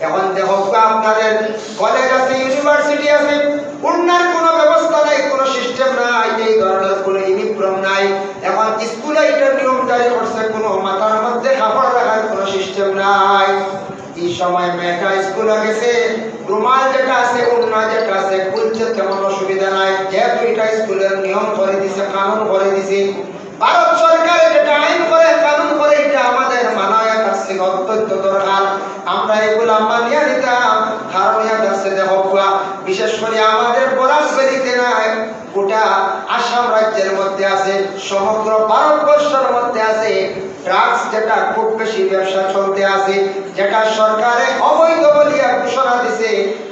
এখন দেখো আপনাদের কলেজ আছে, ইউনিভার্সিটি আছে, কন্যার কোনো ব্যবস্থা নাই, কোনো সিস্টেম নাই, এই ধরনের কোনো ইউনিফর্ম নাই। এখন স্কুলে এটা নিয়ম জারি করছে, কোনো মাতার মধ্যে কাপড় রাখার কোনো সিস্টেম নাই। এই সময় মেয়েটা স্কুলে গেছে, রুমাল যেটা আছে ওড়না যেটা আছে খুলছে, তেমন অসুবিধা নাই, যেহেতু এটা স্কুলের নিয়ম করে দিছে, কানুন করে দিছে, ভারত সরকারে যেটা আইন করে কানুন করে, এটা আমাদের মানায় কাছে অত্যন্ত দরকার। আমরা এগুলো মানিয়ে নিতাম, হারমিয়া কাছে দেখা বিশেষ করে আমাদের পলাশবাড়িতে নাই, গোটা আসাম রাজ্যের মধ্যে আছে, সমগ্র ভারতবর্ষের মধ্যে আছে। ড্রাগস যেটা খুব বেশি ব্যবসা চলতে আছে, যেটা সরকারে অবৈধ বলিয়া ঘোষণা দিছে,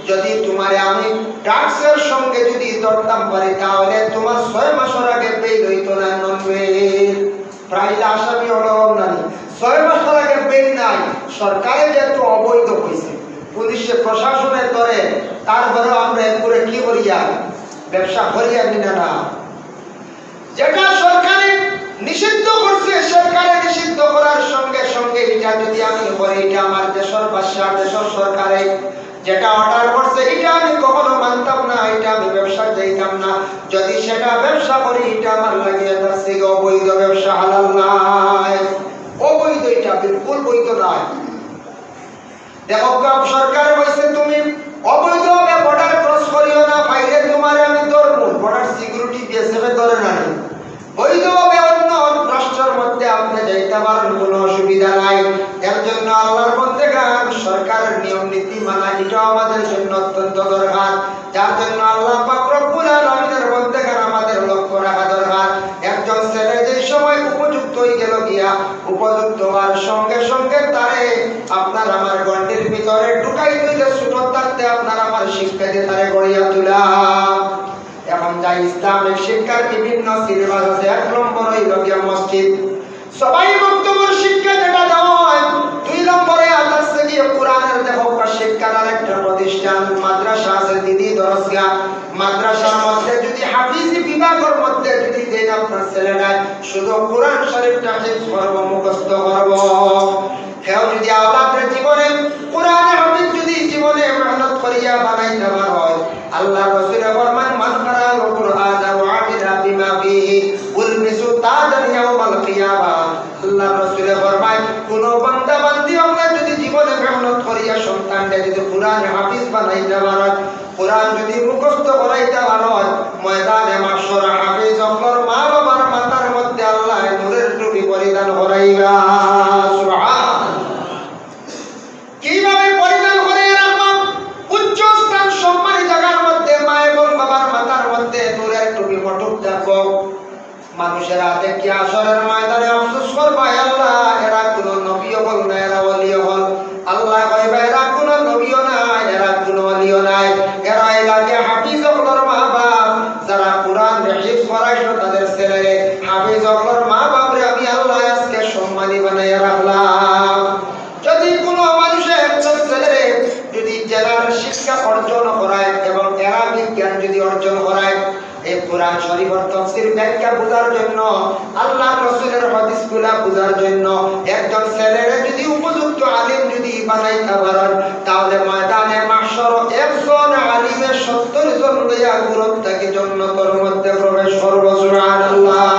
যদি তোমার আমি ড্রাগসের সঙ্গে যদি দরদাম করি তাহলে তোমার 6 মাসের আগে বের হইতো না, ননবে প্রায় আসামি হলো নাই, 6 মাসের আগে বের নাই। সরকারে যেহেতু অবৈধ হয়েছে, পুলিশে প্রশাসনের ধরে, তারপরেও আমরা করে কি করিয়া ব্যবসা করিয়া কিনা না, যেটা সরকারে নিষিদ্ধ করছে, সরকারে নিষিদ্ধ করার সঙ্গে সঙ্গে এটা যদি আমি করি, এটা আমার দেশের বাদশা দেশের সরকারে যেটা অর্ডার করছে, এটা আমি কখনো মানতাম না, এটা আমি ব্যবসা যাইতাম না, যদি সেটা ব্যবসা করি এটা আমার লাগিয়ে যাচ্ছে অবৈধ ব্যবসা, হালাল নয়, অবৈধ, এটা বিলকুল বৈধ নয়। দেখো সরকার বলছে তুমি অবৈধ বর্ডার ক্রস করিও না, বাইরে তোমার আমি ধরবো, বর্ডার সিকিউরিটি বিএসএফে ধরে না, বৈধভাবে অন্য রাষ্ট্রের মধ্যে আপনি যাইতে পারেন, কোনো অসুবিধা নাই। এর জন্য আল্লাহর মধ্যে গান সরকারের নিয়ম নীতি মানা, এটাও আমাদের জন্য অত্যন্ত দরকার, যার জন্য আল্লাহ পাক রব্বুল আলামিনের মধ্যে গান আমাদের লক্ষ্য রাখা দরকার। একজন ছেলে যেই সময় উপযুক্ত হয়ে গেল গিয়া, উপযুক্ত হওয়ার সঙ্গে সঙ্গে তারে আপনার আমার গণ্ডির ভিতরে ঢুকাই দিলে, ছোট থাকতে আপনার আমার শিক্ষা দিয়ে তারে গড়িয়া তোলা। এখন যাই ইসলামের শিক্ষার বিভিন্ন সিলেবাস আছে, 1 নম্বর হইল গিয়া মসজিদ সবাই বক্তব্যের শিক্ষা যেটা দেওয়া হয়, 2 নম্বরে আদার্সে গিয়ে কোরআনের দেখা শিক্ষার আরেকটা প্রতিষ্ঠান মাদ্রাসা আছে, দিদি দরসগা। মাদ্রাসার মধ্যে যদি হাফিজি বিভাগের মধ্যে যদি দেন আপনার ছেলেরা শুধু কোরআন শরীফটা হিফজ করব মুখস্থ করব, কেউ যদি আওলাদের জীবনে কোরআন হাফিজ যদি জীবনে মেহনত করিয়া বানাইতে পারা হয়, আল্লাহ রসুলের ফরমান মান কারা আল কুরআন যদি কোরআন হাফিজ বানাইতে পারত, কোরআন যদি মুখস্থ করাইতে পারত, ময়দানে মাশর হাফিজ অকর মা বাবার মাথার মধ্যে আল্লাহ নূরের টুপি পরিধান করাইবা। কিভাবে পরিধান করে রাখবা? উচ্চ স্থান সম্মানী জায়গার মধ্যে মা এবং বাবার মাথার মধ্যে নূরের টুপি ফটক দেখো। মানুষেরা দেখি আসরের ময়দানে আফসোস করবা, আল্লাহ এরা কোনো নবী হল না, এরা ওলি হল। আল্লাহ কইবা এরা কোনো নবীও নাই, এরা কোনো ওলিও নাই, এরা এলাকে হাফিজ হলর মা বাপ। যারা কোরআন হাফিজ করাইছো তাদের ছেলে হাফিজ হলর মা বাপরে আমি আল্লাহ আজকে সম্মানী বানাইয়া রাখলাম। যদি কোনো মানুষের ছেলে যদি জেলার শিক্ষা অর্জন করায় এবং এরা বিজ্ঞান যদি অর্জন করায়, এই কোরআন শরীফের তাফসীর ব্যাখ্যা বোঝার জন্য, আল্লাহর রাসূলের হাদিসগুলো বোঝার জন্য একজন ছেলের যদি উপযুক্ত আলেম যদি বানাইতে পারেন, তাহলে ময়দানে মাহশর একজন আলেমের 70 জন লইয়া গুরুত তাকে জান্নাতের মধ্যে প্রবেশ করবে। সুবহানাল্লাহ।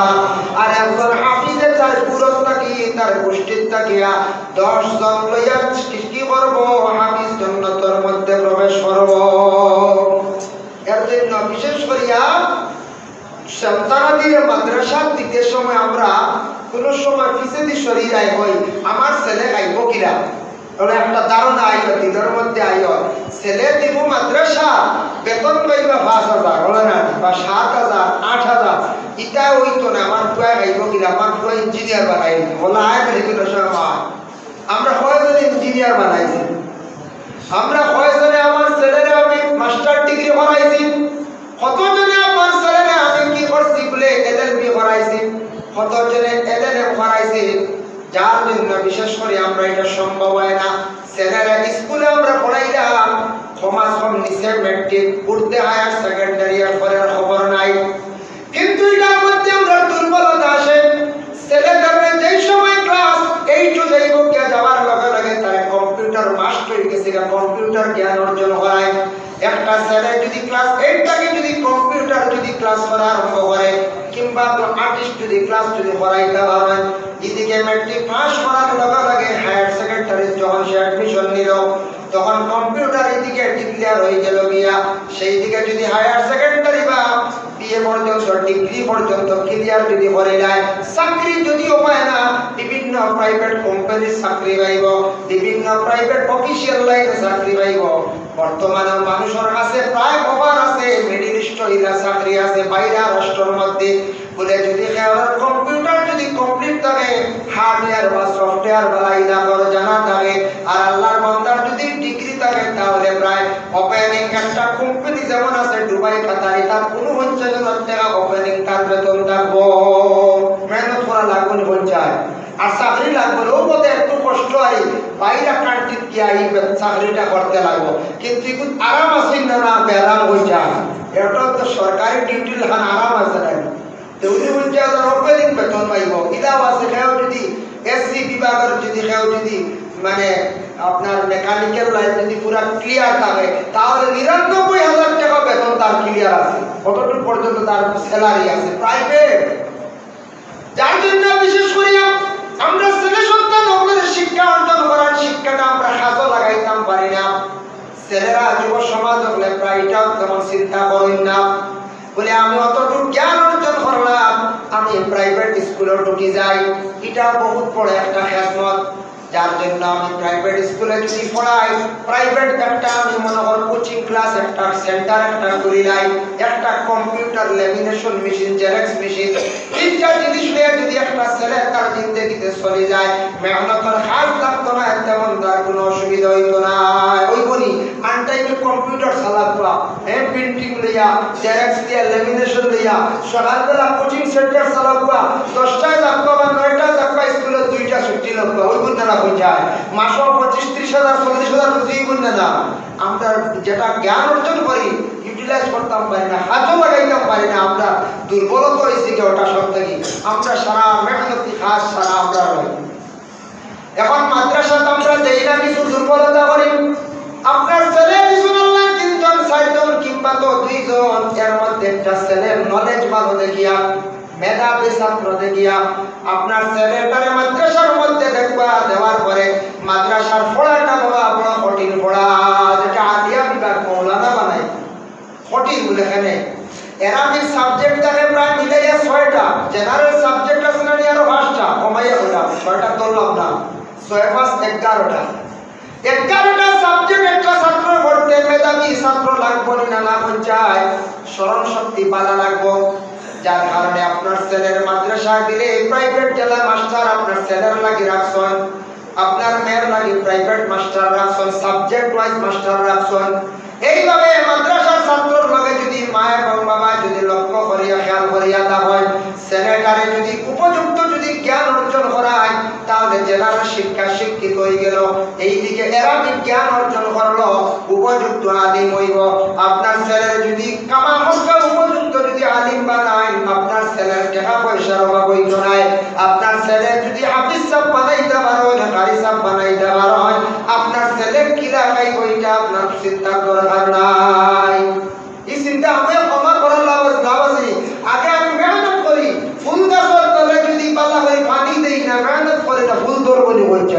আর একজন হাফিজের তার গুরুত তাকে তার গোষ্ঠীর তাকিয়া 10 জন লইয়া কি করব? হাফিজ জান্নাতের মধ্যে প্রবেশ করব। এর জন্য বিশেষ করিয়া সন্তানাদের মাদ্রাসা দিতে সময় আমরা কোন সময় পিছেদি শরীর আয় হই, আমার ছেলে আইব কিনা, ওরা একটা ধারণা আয় দিনের মধ্যে আয়। ছেলে দিব মাদ্রাসা, বেতন পাইবা 5,000 হলো না বা 7,000 8,000, ইটা হইতো না। আমার পুয়া আইব কিনা, আমার পুয়া ইঞ্জিনিয়ার বানাইব বলা আয় বিভিন্ন সময়। আমরা কয়জন ইঞ্জিনিয়ার বানাইছি, আমরা কয়জনে আমার ছেলেরা আমি মাস্টার ডিগ্রি করাইছি, কতজনে আমার ছেলেরা আমি কি করছি বলে LLB করাইছি, কতজনে LLM করাইছি। যার জন্য বিশেষ করে আমরা এটা সম্ভব হয় না। ছেলেরা স্কুলে আমরা পড়াইলাম, সমাজ কম নিচে ম্যাট্রিক উঠতে হায়ার সেকেন্ডারি আর পরের খবর নাই। কিন্তু এটার মধ্যে আমরা দুর্বলতা আসে, ছেলেদের যে সময় ক্লাস এইটু যাইব কে যাওয়ার লগে লগে তারা কম্পিউটার মাস্টার হয়ে গেছে, কম্পিউটার জ্ঞান অর্জন করায়। একটা ছেলে যদি ক্লাস 8 থেকে যদি কম্পিউটার যদি ক্লাস করা আরম্ভ করে, কিংবা আর্টিস্ট যদি ক্লাস যদি করাইতে পারেন, এদিকে ম্যাট্রিক পাস করার লগে লগে হায়ার সেকেন্ডারি যখন সে অ্যাডমিশন নিল, তখন কম্পিউটার এদিকে ডিক্লিয়ার হয়ে গেল গিয়া। সেই দিকে যদি হায়ার সেকেন্ডারি বা বিএ পর্যন্ত ডিগ্রি পর্যন্ত ক্লিয়ার যদি করে যায়, চাকরি যদিও পায় না, বিভিন্ন প্রাইভেট কোম্পানির চাকরি পাইব, বিভিন্ন প্রাইভেট অফিসিয়াল লাইনে চাকরি পাইব। বর্তমানে মানুষের কাছে প্রায় অভার আছে, মিডিল ইস্টরা চাকরি আছে বাইরে রাষ্ট্রের মধ্যে বলে। যদি কম্পিউটার যদি কমপ্লিট থাকে, হার্ডওয়্যার বা সফটওয়্যার বলা ইলাকার জানা থাকে, আর আল্লাহর বান্দার যদি ডিগ্রি থাকে, তাহলে প্রায় ওপেনিং একটা কোম্পানি যেমন আছে দুবাই কাতারে, তার 49,000 টাকা ওপেনিং তার বেতন থাকবো। মেহনত করা লাগবে পঞ্চায়েত আর চাকরি লাগবে, ওর মধ্যে একটু কষ্ট হয় বাইরে কান্ট্রিত গিয়ে এই চাকরিটা করতে লাগবো। কিন্তু আরাম আছে না, ব্যারাম হয়ে যায়। এটা তো সরকারি ডিউটি লাগান আরাম আছে না, দৌড়ি বলছে অপেনিং বেতন পাইব। ইলাও আছে খেয়েও যদি SC বিভাগের যদি খেয়েও যদি মানে আপনার মেকানিক্যাল লাইন যদি পুরা ক্লিয়ার থাকে, তাহলে 99,000 টাকা বেতন তার ক্লিয়ার আছে, কতটুকু পর্যন্ত তার স্যালারি আছে প্রাইভেট। যার জন্য বিশেষ করে আমরা ছেলে সন্তান ওগুলোর শিক্ষা অর্জন করার শিক্ষাটা আমরা সাজো লাগাইতাম পারি না। ছেলেরা যুব সমাজ হলে প্রায়টাও তেমন চিন্তা করেন না, বলে আমি অতটুকু জ্ঞান অর্জন করলাম, আমি প্রাইভেট স্কুলে ঢুকে যাই, এটা বহুত বড় একটা খেদমত। যার জন্য আমি প্রাইভেট স্কুলে যদি পড়াই, প্রাইভেট একটা আমি মনে কর কোচিং ক্লাস একটা সেন্টার একটা করি লাই, একটা computer lamination machine xerox machine 3-4 জিনিস নিয়ে যদি একটা ছেলে তার জিন্দগিতে চলে যায়, মেহনতের হাত লাগতো না, তেমন তার কোনো অসুবিধা হইতো না। ওই বলি আনটাইমে কম্পিউটার চালাতো, হ্যাঁ প্রিন্টিং লইয়া জেরক্স দিয়া ল্যামিনেশন লইয়া সকালবেলা কোচিং সেন্টার চালাবা, 10টায় লাগবা বা 9টায় লাগবা, স্কুলে 2টা ছুটি লাগবা। ওই বন্ধুরা যায় মাসে 25,000-30,000-40,000 বুঝেই বললে না। আমরা যেটা জ্ঞান অর্জন করি ইউটিলাইজ করতাম পারি না, হাতও লাগাইতাম পারি না। আমরা দুর্বলতা হয়েছি কি ওটা সব থেকে, আমরা সারা মেহনতি কাজ সারা আমরা রই। এখন মাদ্রাসাতে আমরা যেই না কিছু দুর্বলতা করি, আপনার ছেলে কিছু বললেন 3-4 জন কিংবা তো 2 জন, এর মধ্যে একটা ছেলের নলেজ ভালো দেখিয়া মেধাবী ছাত্র দেখিয়া আপনার ছেলেটারে মাদ্রাসার মধ্যে দেখবা, দেওয়ার পরে মাদ্রাসার পড়াটা বাবা বড় কঠিন পড়া, 11টা সাবজেক্ট একটা ছাত্র পড়তে মেধাবী ছাত্র লাগবো না না পঞ্চায়েত স্মরণ শক্তি বালা লাগবো, যার কারণে আপনার ছেলের মাদ্রাসায় দিলে প্রাইভেট জেলা মাস্টার আপনার ছেলের লাগি রাখছেন, আপনার মেয়ের লাগি প্রাইভেট মাস্টার রাখছেন, সাবজেক্ট ওয়াইজ মাস্টার রাখছেন। এইভাবে মাদ্রাসার ছাত্রর লগে যদি মা এবং বাবা যদি লক্ষ্য করিয়া খেয়াল করিয়া দেওয়া হয়, ছেলেটারে যদি উপযুক্ত যদি জ্ঞান অর্জন করা হয়, তাহলে জেলার শিক্ষা শিক্ষিত হয়ে গেল। এইদিকে এরা বিজ্ঞান অর্জন করলো, উপযুক্ত আলিম হইব। আপনার ছেলের যদি কামাল মস্কার উপযুক্ত যদি আলিম বানায়, আপনার ছেলের টাকা পয়সার অভাব হইত নাই। আপনার ছেলের যদি হাফিজ সাপ বানাইতে পারো, গাড়ি সাপ বানাইতে পারো, আপনার ছেলে কিলা খাই ওইটা আপনার চিন্তা দরকার নাই। এই চিন্তা আমি ক্ষমা করার লাভ লাভ আছে। আগে আমি মেহনত করি, ফুল গাছের তলে যদি পাল্লা করে পানি দেই না, মেহনত করে না, ফুল ধরবো নি বলছে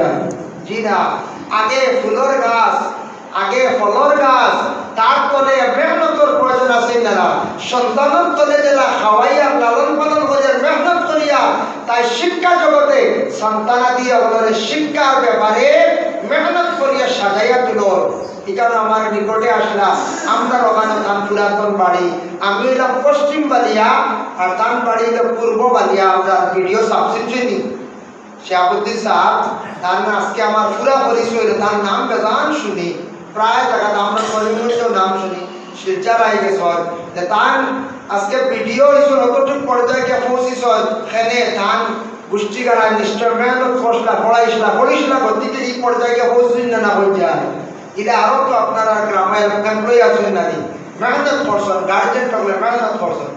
জি না। আগে ফুলের গাছ, আগে ফলের গাছ, তার তলে মেহনতের প্রয়োজন আছে না। সন্তানের তলে যারা খাওয়াইয়া লালন পালন করিয়া মেহনত করিয়া, তাই শিক্ষা জগতে সন্তানা দিয়ে ওনারে শিক্ষার ব্যাপারে মেহনত করিয়া সাজাইয়া তুলো। এখানে আমার নিকটে আসলা, আমরা ওখানে তাম পুরাতন বাড়ি, আমি এলাম পশ্চিম বালিয়া আর তাম বাড়ি এলাম পূর্ব বালিয়া। আমরা ভিডিও সাবসিড চিনি শাহাবুদ্দিন সাহেব, তার আজকে আমার পুরা পরিচয়, তার নাম বেজান শুনি প্রায় জায়গাতে, আমরা কলিমগঞ্জেও নাম শুনি, শিলচর আই গেছ, তান আজকে ভিডিও ইস্যু নতুন পর্যায়ে গিয়ে পৌঁছিস, সেখানে তান গোষ্ঠীগারা নিশ্চয় মেহনত করসলা, পড়াইসলা, পড়িসলা, গতিতে এই পর্যায়ে গিয়ে পৌঁছুন না না বলছেন। এটা আরও তো আপনারা গ্রামের এমপ্লয়ি আসেন না, মেহনত করছেন, গার্জেন থাকলে মেহনত করছেন।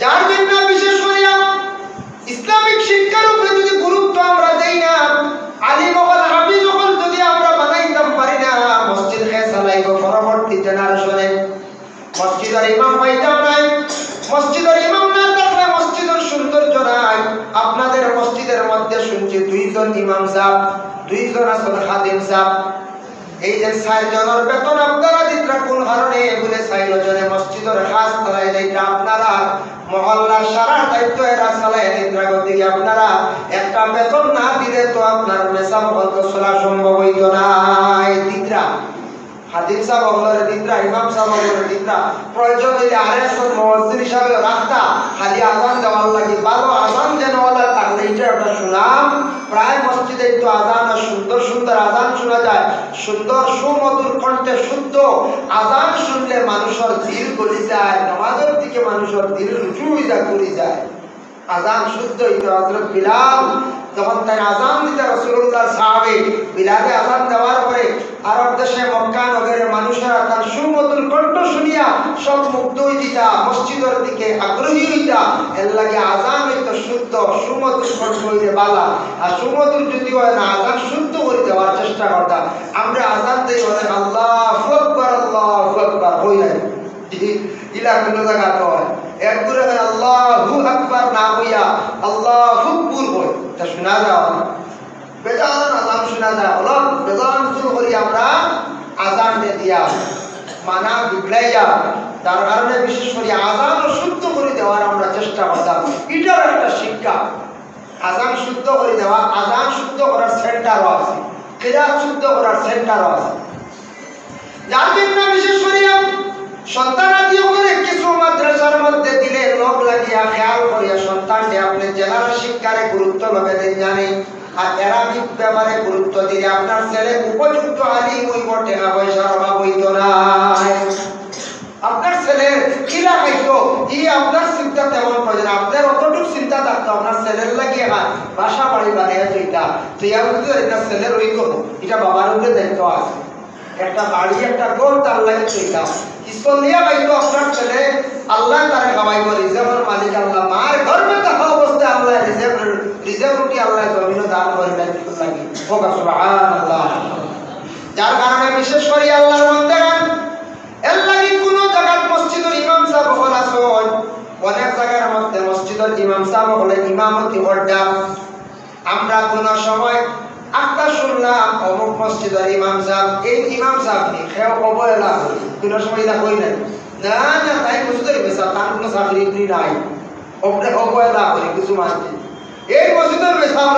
যার জন্য বিশেষ করিয়া ইসলামিক শিক্ষার উপরে যদি গুরুত্ব আমরা দেই না, আলিম হল হাফিজ হল যদি আমরা বানাইতাম পারি না, মসজিদ খেয়ে চালাইব পরবর্তী জেনারেশনে। মসজিদের ইমাম পাইতাম নাই, মসজিদের ইমাম না থাকলে মসজিদের সৌন্দর্য নাই। আপনাদের মসজিদের মধ্যে শুনছি দুইজন ইমাম সাহেব, দুইজন আসলে খাদিম সাহেব। এই যে সাইজনের বেতন আপনারা দিতরা কোন কারণে, এগুলো সাইজনে মসজিদের খাস তারাই দিতরা, আপনারা মহল্লার সারা দায়িত্ব এরা চালায় দিতরা। গতিকে আপনারা একটা বেতন না দিলে তো আপনার মেসাম বন্ধ চলা সম্ভব হইত না। দিতরা হাদিম সাহেব অবলরে দিতরা, ইমাম সাহেব অবলরে দিতরা, প্রয়োজন হইলে আরেকজন মুয়াজ্জিন হিসাবে রাখতা, খালি আজান দেওয়ার লাগে ভালো আজান যেন ওলা তাহলে এটা একটা সুনাম। প্রায় মসজিদে তো আজান আর সুন্দর সুন্দর আজান শোনা যায়, সুন্দর সুমধুর কণ্ঠে শুদ্ধ আজান শুনলে মানুষের দিল গলি যায়, নামাজের দিকে মানুষের দিল রুজু করে যায়। আজান শুদ্ধ হইতো। হযরত বিলাল যখন তার আজান দিতে রাসূলুল্লাহ সাহাবে, বিলালে আজান দেওয়ার পরে আরব দেশে মক্কা নগরের মানুষেরা তার সুমধুর কণ্ঠ শুনিয়া সব মুগ্ধ হইতা, মসজিদের দিকে আগ্রহী হইতা। এর লাগে আজান হইতো শুদ্ধ, সুমধুর কণ্ঠ হইতে বালা। আর সুমধুর যদি হয় না, আজান শুদ্ধ করে দেওয়ার চেষ্টা করতাম। আমরা আজান দিই অনেক আল্লাহু আকবার, আল্লাহু আকবার হই নাই, ইলা কোনো জায়গা তো হয় একগুলো আল্লাহু আকবার না হইয়া আল্লাহু আকবার বল, তা শোনা যাও বেজান আজান শোনা যায়। হল বেজান শুরু করি আমরা আজান দিয়া মানা বিগড়াইয়া, তার কারণে বিশেষ করে আজান শুদ্ধ করে দেওয়ার আমরা চেষ্টা করতাম। এটার একটা শিক্ষা, আজান শুদ্ধ করে দেওয়া। আজান শুদ্ধ করার সেন্টারও আছে, কিরাত শুদ্ধ করার সেন্টারও আছে। যার জন্য বিশেষ করিয়া সন্তানাদি করে কিছু মাদ্রাসার মধ্যে দিলে লোক লাগিয়া খেয়াল করিয়া সন্তানকে আপনি জেলার শিক্ষারে গুরুত্ব লবে দিন জানেন। আর এরাবিক ব্যাপারে গুরুত্ব দিলে আপনার ছেলে উপযুক্ত আলিম হইব, টাকা পয়সার অভাব হইত না। আপনার ছেলের কিলা হইতো, ই আপনার চিন্তা তেমন প্রয়োজন। আপনার অতটুকু চিন্তা থাকতো আপনার ছেলের লাগিয়ে না বাসা বাড়ি বানিয়ে চিন্তা, তো এটা ছেলের ওই করবো, এটা বাবার উপরে দায়িত্ব আছে। একটা বাড়ি একটা গোল তার লাগে চিন্তা, আপনার ছেলে আল্লাহ তারা খাওয়াইব, রিজার্ভের মালিক আল্লাহ, মার ঘর মে থাকা অবস্থায় আল্লাহ রিজার্ভটি আল্লাহ জমিন দান করবেন লাগে। যার কারণে বিশেষ করে আল্লাহর মধ্যে এর লাগে কোনো জায়গার মসজিদের ইমাম সাহেব হল আসন, অনেক জায়গার মধ্যে মসজিদের ইমাম সাহেব হলে ইমামতি হড্ডা। আমরা কোনো সময় আত্মা শুনলাম অমুক মসজিদের ইমাম সাহেব, এই ইমাম সাহেব নেই, খেয়ে অবহেলা করি, কোনো সময় এটা করি নাই না না, তাই বুঝতে পেরেছে তার কোনো চাকরি নাই, অবহেলা করি কিছু মানুষ। এই মসজিদের বেশাব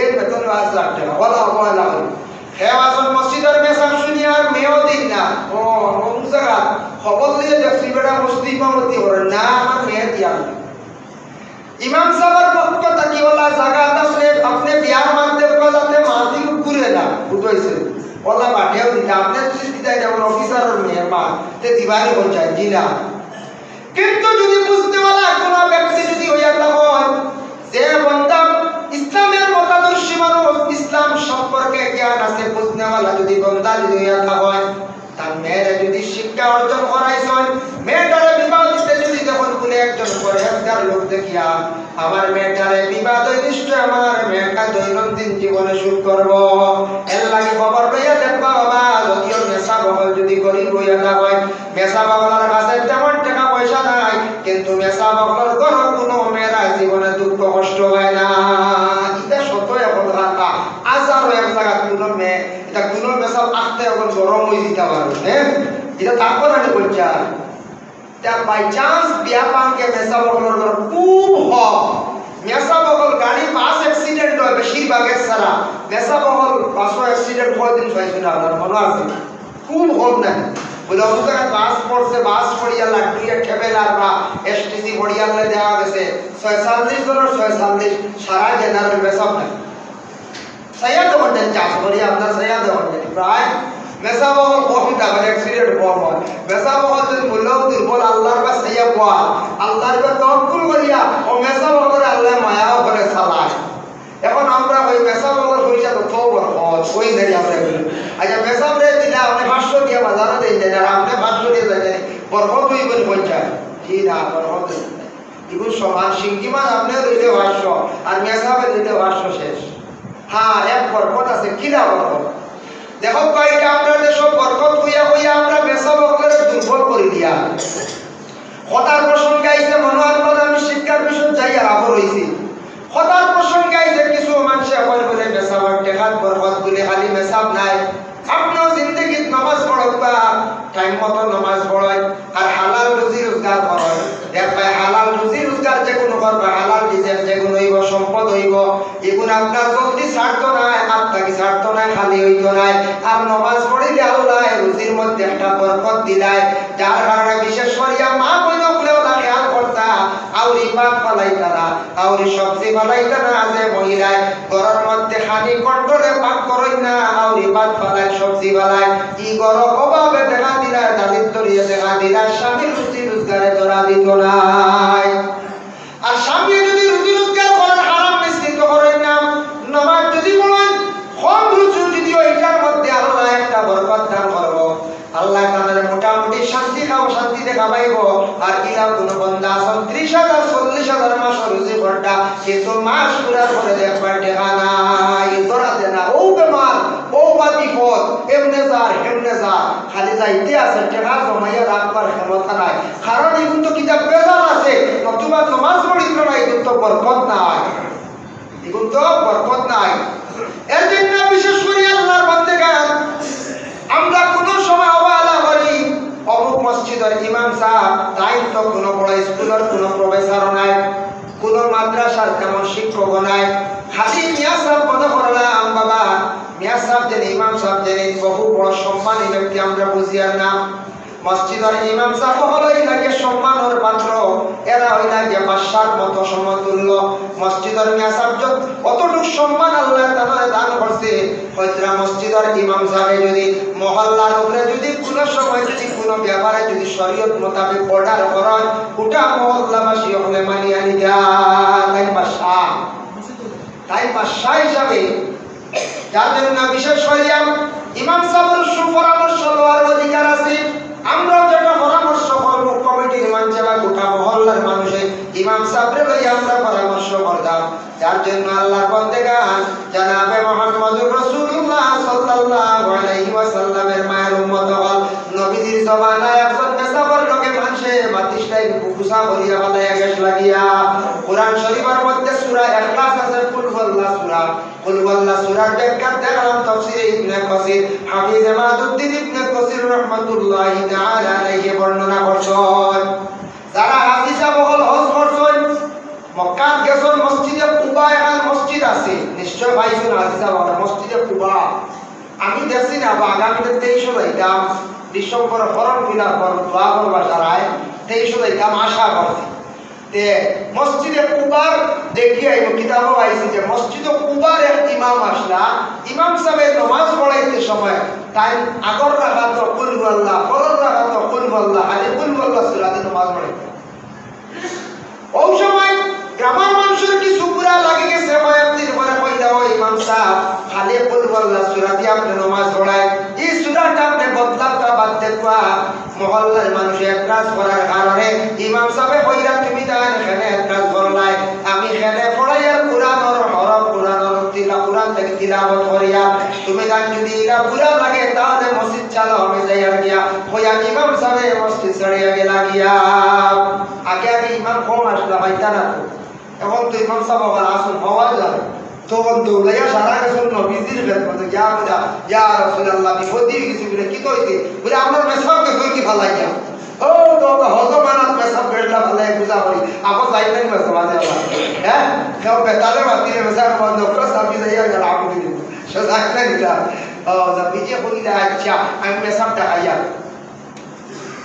এই বেতন আজ লাগবে না, বলা হওয়া লাগবে। হেওয়াজন মসজিদের মেসাল শুনিয়ার মেয়েও দিন না, ও অমুক জায়গা খবর দিয়ে দেখছি বেটা মসজিদ ইমামতি হল না, আমার মেয়ে দিয়া ইমাম সাহেবের পক্ষ থাকি ওলা জায়গা আসলে আপনি বিয়ার মারতে যাতে মাটি ঘুরে না বুঝাইছে ওলা মাঠেও দিতে আপনি যদি দিতে যেমন অফিসারের মেয়ের মা তে দিবানি পঞ্চায়েত জিলা। কিন্তু যদি বুঝতেওয়ালা কোনো ব্যক্তি যদি হইয়া হয় যে বন্ধা ইসলামের মতাদর্শী মানুষ ইসলাম সম্পর্কে জ্ঞান আছে বুঝনেওয়ালা যদি বন্ধা যদি হইয়া হয় তার মেয়েরা যদি শিক্ষা অর্জন করাইছ মেয়েটারে বিবাহ দিতে যদি যখন কোনো একজন করে একটার লোক দেখিয়া আমার মেয়েটারে বিবাহ নিশ্চয় আমার মেয়েটা দৈনন্দিন জীবনে শুরু করব, এর লাগে খবর লইয়া দেখবা বাবা যদিও মেসা বহল যদি গরিব হইয়া না হয় মেসা বাবলার কাছে তেমন টাকা পয়সা নাই কিন্তু মেসা বাবলার গরু কোনো মেয়েরা জীবনে দুঃখ কষ্ট হয় না। এটা সত্য এখন রাখা আজার এক জায়গা কোনো মেয়ে এটা কোনো মেসা আসতে এখন গরম হয়ে দিতে পারবে, হ্যাঁ এটা তারপর আমি বলছি বাই চান্স বিয়াপানকে মেসা বগলের খুব হক মেসা বগল গাড়ি বাস অ্যাক্সিডেন্ট হয় বেশিরভাগের সারা মেসা বগল বাসও অ্যাক্সিডেন্ট কয়দিন পাইছে না আপনার মনে আছে খুব হক নাই বলে অবস্থা বাস পড়ছে বাস পড়িয়ালা দিয়ে ঠেবেলার বা এসটিসি পড়িয়ালে দেওয়া গেছে 46 জনের 46 সারা জেনারেল মেসা নাই সায়াদ ঘন্টায় চাষ করি আপনার সায়াদ ঘন্টায় প্রায় মেসা বহল কমটা মানে অ্যাক্সিডেন্ট কম হয় মেসা বহল যদি মূল্য দুর্বল আল্লাহর বা সাইয়া পাওয়া আল্লাহর বা তরকুল করিয়া ও মেসা বহলের আল্লাহ মায়াও করে সালায়। এখন আমরা ওই মেসা বহল হইয়া তো তো বড় ওই দেরি আমরা বলি আচ্ছা মেসা বলে দিলে আপনি 500 দিয়ে বাজারও দেন না আর আপনি 500 দিয়ে দেন বড় দুই বল বলছেন জি না বড় দেন এগুলো সমান সিঙ্গি মাছ আপনি দিলে 500 আর মেসা বলে দিলে 500 শেষ। হ্যাঁ এক বরকত আছে কিনা বরকত দেখো কয়েকটা আমরা যেসব বরকত হইয়া হইয়া আমরা মেসা বকলের দুর্বল করে দিয়া হতার প্রসঙ্গে আইসে মনোহর পদ আমি শিক্ষার বিষয় যাইয়া আবর হয়েছি হতার প্রসঙ্গে আইসে কিছু মানুষে আমার বলে মেসাবার টেকাত বরকত বলে খালি মেসাব নাই আপনার জিন্দগিত নামাজ পড়ক বা টাইম মতো নামাজ পড়ায় আর হালাল রুজি রোজগার করায় দেখ ভাই হালাল রুজি রোজগার যে কোনো করবা হালাল ডিজাইন যে কোনো হইব সম্পদ হইব এগুলো আপনার জলদি ছাড়ত নাই আত্মাকে ছাড়ত নাই খালি হইত নাই আর নামাজ পড়িলে আল্লাহ রুজির মধ্যে একটা বরকত দিলাই যার কারণে বিশেষ করিয়া মা বইনা খুলেও না খেয়াল করতা আউরি পাক পালাইতা না আউরি সবজি পালাইতা না যে মহিলায় ঘরের মধ্যে খালি কন্ট্রোলে পাক করই না আউরি পাক পালাই সবজি পালায় ই ঘর অভাবে দেখা দিলায় দারিদ্র দেখা দিলায় স্বামী রুজি রোজগারে ধরা দিত নাই আর স্বামী যদি রুজি রোজগার করেন হারাম মিশ্রিত করেন না নামাজ যদি বলেন কম রুচু যদি ওইটার মধ্যে আল্লাহ একটা বরকত দান করব আল্লাহ তাদের মোটামুটি শান্তি খাবো শান্তিতে খাবাইব আর কিনা কোনো বন্ধা আসন 30,000 40,000 মাস রুজি ঘন্টা কিন্তু মাস পুরার পরে দেখবার দেখা নাই ধরাতে না ও বেমার ও বা বিপদ এমনে যার হেমনে যার খালি যাইতে আছে টেকা জমাইয়া রাখবার ক্ষমতা নাই কারণ এগুলো তো কিতাব বেজার আছে নতুবা সমাজ পরিত্র নাই এগুলো তো বরকত নাই এগুলো তো বরকত নাই। এর জন্য বিশেষ করে আল্লাহর বান্দেগান আমরা কোনো সময় অবহেলা করি অমুক মসজিদের ইমাম সাহেব তাই তো কোনো বড় স্কুলের কোনো প্রফেসর নাই কোনো মাদ্রাসার তেমন শিক্ষক নাই খালি মিয়া সাহেব কথা বললাম বাবা মিয়া সাহেব যেন ইমাম সাহেব যেন বহু বড় সম্মানী ব্যক্তি আমরা বুঝিয়ার নাম মসজিদের ইমাম সাহেব হলো এটাকে সম্মানের পাত্র এরা হই না যে বাদশার মতো সমতুল্য মসজিদের মিয়া সাহেব অতটুক সম্মান আল্লাহ তাআলা দান করছে হয়তোরা মসজিদের ইমাম সাহেব যদি মহল্লার উপরে যদি কোনো সময় যদি কোনো ব্যাপারে যদি শরীয়ত মোতাবেক অর্ডার করেন ওটা মহল্লাবাসী হলে মানিয়া নিয়া তাই বাদশা হিসাবে যার জন্য বিশেষ করিয়া ইমাম সাহেবের সুপরামর্শ লওয়ার অধিকার আছে আমরা যেটা পরামর্শ করব কমিটির মানুষে বা গোটা মহল্লার মানুষে ইমাম সাহেবরে লইয়া আমরা পরামর্শ করতাম যার জন্য আল্লাহর বান্দেগান জনাবে মুহাম্মদুর রাসূলুল্লাহ সাল্লাল্লাহু আলাইহি ওয়াসাল্লামের মায়ের উম্মত হল নবীজির জমানায় একজন মেসাবর লোকে মানুষে বাতিশটাই বুকুসা করিয়া বানাইয়া গ্যাস লাগিয়া কোরআন শরীফের মধ্যে সূরা ইখলাস আছে কুল ওয়াল্লাহ সূরার ব্যাখ্যা দেখলাম তাফসীরে ইবনে কাসির হাফিজ মাদুদ্দিন ইবনে কাসির রাহমাতুল্লাহি তাআলা আলাইহি বর্ণনা করছেন যারা হাদিসা বহল হজ করছেন মক্কা গেছেন মসজিদে কুবায় আর মসজিদ আছে নিশ্চয় ভাই মসজিদে কুবা আমি দেখছি না বা আগামীতে 23 ডিসেম্বর হরণ মিলার পর দোয়া করবার দ্বারায় 23 আশা করছি তে মসজিদে কুবার দেখিয়ে কিতাবও আইসি যে মসজিদে কুবার এক ইমাম আসলা ইমাম সাহেব নামাজ পড়াইতে সময় তাই আগর রাখাত কুল বল্লা পরের রাখাত কুল বল্লা আলী কুল বল্লা সুরাতে নামাজ পড়াইতে ওই সময় গ্রামের মানুষের কি সুপুরা লাগে গেছে মায়াতির পরে কইলা ও ইমাম সাহেব খালি কুল বল্লা সুরাতে আপনি নামাজ পড়ায় এই সুরাটা আপনি বদলাতা বাদ দেখবা মহল্লার মানুষ একরাজ করার কারণে ইমাম সাহেব কইরা তুমি তাই এখানে একরাজ করলাই আমি এখানে পড়াইয়ার কুরআনের হরফ কুরআনের তিলা কুরআন থেকে তিলাওয়াত করিয়া তুমি তাই যদি ইলা পুরা লাগে তাহলে মসজিদ চালা হবে যাইয়া গিয়া কইয়া ইমাম সাহেব মসজিদ চড়িয়া গেলা গিয়া আগে আগে ইমাম কম আসলা পাইতা না এখন তো ইমাম সাহেব আবার আসুন হওয়া যাবে তখন দৌড়াইয়া সারা গেছিল নবীজির খেদমত ইয়া বুঝা ইয়া রাসূলুল্লাহ বিপদে কিছু বলে কি কইতে বলে আমার মেসাবকে কই কি ভালো লাগে ও বাবা হজমানাত মেসাব বেড়লা ভালো লাগে বুঝা করি আপন যাইতেন মেসাব আছে হ্যাঁ কেউ বেতালে মাতিলে মেসাব বন্ধ করে সাবি যাইয়া রাখু দিন সাজাকনা নিলা ও নবীজি কইলা আচ্ছা আমি মেসাব দেখাইয়া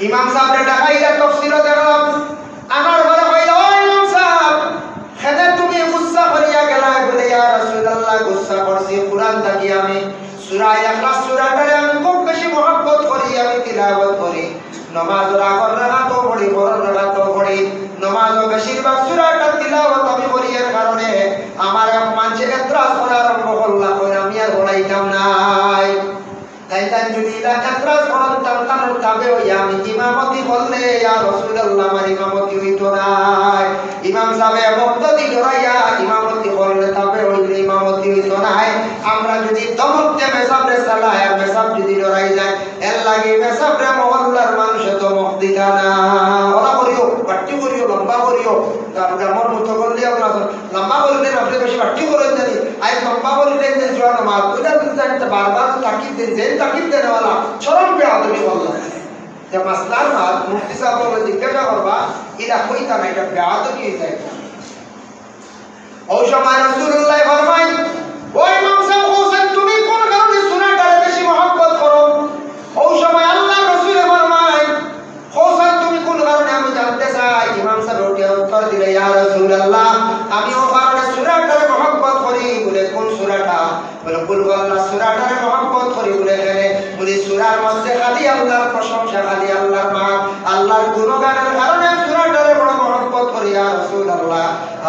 ইমাম সাহেব দেখাইয়া তাফসীর দেখলাম আমার বড় কইলা ও ইমাম সাহেব খেদে তুমি গুসা করিয়া গেলা বলে ইয়া রাসূলুল্লাহ গুসা করছি কুরআন থেকে আমি সূরা ইখলাস সূরাটারে আমি খুব বেশি মহব্বত করি আমি তিলাওয়াত করি নামাজের আগর রাকাত পড়ি পরের রাকাত পড়ি নামাজের বেশিরভাগ সূরাটা তিলাওয়াত আমি করি এর কারণে আমার মানছে এতরাজ করা আরম্ভ করলা কই আমি আর বলাইতাম নাই তাই তাই যদি ইলা এতরাজ করার তারতানোর তবে ওই আমি ইমামতি বললে ইয়া রাসূলুল্লাহ আমার ইমামতি হইতো না ইমাম সাহেব মুক্তি ধরাইয়া ইমামতি করলে তবে হইলে ইমামতি হইতো না আমরা যদি দমকতে মেসাবরে চালায় আর মেসাব যদি ধরাই যায় এর লাগে মেসাবরে মহল্লার মানুষে তো মুক্তি দানা ওরা করিও বাটি করিও লম্বা করিও তারপরে আমার মতো করলে আপনার লম্বা করলে আপনি বেশি বাটি করেন জানি আই লম্বা করলে জোয়া নামাজ ওটা কিন্তু বারবার তাকিদ দেন যে তাকিদ দেওয়ালা চরম বেআদবি বললাম যে মাসলার মাল মুফতি সাহেব বলে জিজ্ঞাসা করবা এটা কইতা না এটা বেআদবি হয়ে যায় ওই সময় রাসূলুল্লাহ ফরমায় ও ইমাম সাহেব হোসেন তুমি কোন কারণে সুন্নাহটারে বেশি মহব্বত করো ওই সময় আল্লাহ রাসূল ফরমায় হোসেন তুমি কোন কারণে আমি জানতে চাই ইমাম সাহেব ওকে উত্তর দিলে ইয়া রাসূলুল্লাহ আমি ও কারণে সুন্নাহটারে মহব্বত করি বলে কোন সূরাটা বলে কুল আল্লাহ সূরাটারে মহব্বত করি বলে এখানে বলে সূরার মধ্যে খালি আল্লাহর প্রশংসা খালি আল্লাহর মান আল্লাহর গুণগানের কারণে সূরাটারে বড় মহব্বত করি ইয়া রাসূলুল্লাহ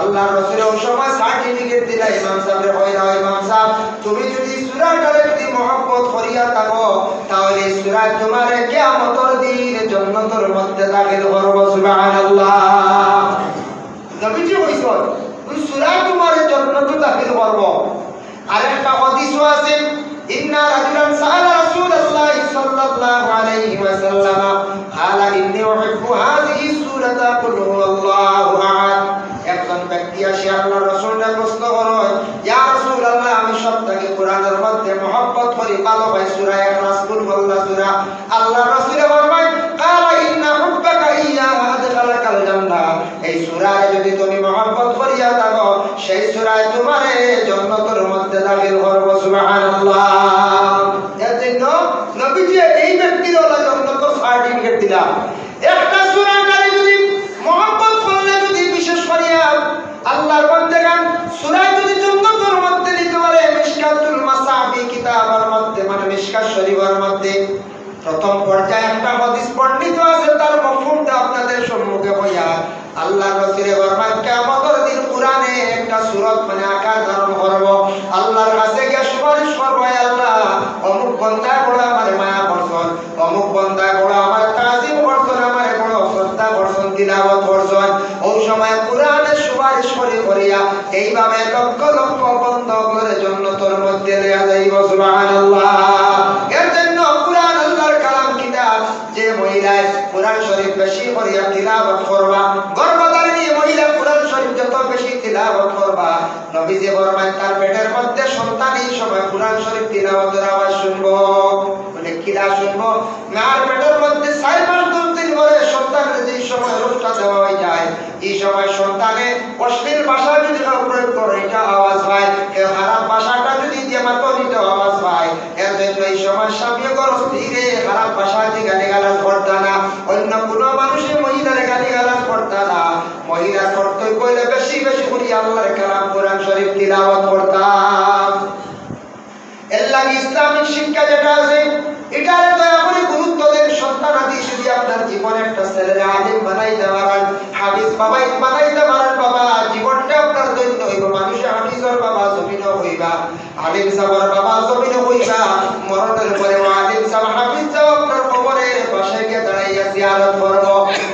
আল্লাহ রাসূলের ওই সময় সার্টিফিকেট দিলা ইমাম সাহেব কই না ইমাম সাহেব তুমি যদি সূরাটারে যদি মহব্বত করিয়া থাকো তাহলে এই সূরা তোমারে কিয়ামতের দিন জান্নাতের মধ্যে দাখিল করবে সুবহানাল্লাহ নবীজি কইছেন ওই সূরা তোমারে জান্নাতে দাখিল করবে আরেকটা হাদিস আছে ইন্না রাজুলান সাআলা রাসূলুল্লাহ সাল্লাল্লাহু আলাইহি ওয়াসাল্লাম হালা ইন্নী উহিব্বু হাযিহি সূরাতা কুল হুয়াল্লাহু আহাদ এই ব্যক্তির সার্টিফিকেট দিলাম একটা সূরা আল্লাহর বন্দেগান সূরা যদি জন্নতের মধ্যে নিতে পারে মিশকাতুল মাসাবি কিতাবের মধ্যে মানে মিশকাত শরীফের মধ্যে প্রথম পর্যায়ে একটা হাদিস পণ্ডিত আছে তার মফহুমটা আপনাদের সম্মুখে হইয়া আল্লাহর রাসূলের ফরমান কিয়ামতের দিন কুরআনে একটা সূরা মানে আকার ধারণ করব আল্লাহর কাছে গিয়ে সুপারিশ করব হে আল্লাহ অমুক বান্দা গোড়া আমার মায়া বর্ষণ অমুক বান্দা গোড়া আমার তাজিম বর্ষণ আমার কোনো শ্রদ্ধা বর্ষণ তিলাওয়াত বর্ষণ ওই সময় কুরআনের সুপারিশ করে করিয়া এইভাবে লক্ষ লক্ষ বন্ধ করে জান্নাতের মধ্যে লইয়া যাইব সুবহানাল্লাহ এর জন্য কুরআন আল্লাহর কালাম কিতাব যে মহিলা কুরআন শরীফ বেশি করিয়া তিলাওয়াত করবা গর্ভধারিণী মহিলা কুরআন শরীফ যত বেশি তিলাওয়াত করবা নবীজি ফরমান তার পেটের মধ্যে সন্তান এই সময় কুরআন শরীফ তিলাওয়াতের আওয়াজ শুনবো মানে কিলা শুনবো নার পেটের মধ্যে 4-5 দিন ধরে সন্তান যে সময় রোগটা হয়ে যায়। এই সময় সন্তানে অশ্লীল ভাষা যদি প্রয়োগ করে এটা আওয়াজ হয়, এর খারাপ ভাষাটা যদি দেমাতনিত আওয়াজ হয়, এর জন্য এই সময় স্বামীগর স্ত্রীরে খারাপ ভাষা দিয়ে গালিগালাজ করতা না, অন্য কোনো মানুষের মহিলারে গালিগালাজ করতা না। মহিলার কর্তব্য হইলে বেশি বেশি করে আল্লাহর কালাম কোরআন শরীফ তিলাওয়াত করতা। ইসলামিক শিক্ষা যেটা আছে এটারে দয়া করে গুরুত্ব দেন। সন্তান আদি যদি আপনার জীবনে একটা ছেলেরা আলেম বানাইতে পারেন, হাফিজ বাবা বানাইতে পারেন, বাবা জীবনটা আপনার দৈন্য হইব। মানুষে হাফিজর বাবা জমিন হইবা, আলেম সাহেবের বাবা জমিন হইবা। মরণের পরে আলেম সাহেব হাফিজ সাহেব আপনার কবরের পাশে গিয়ে দাঁড়াইয়া জিয়ারত করব।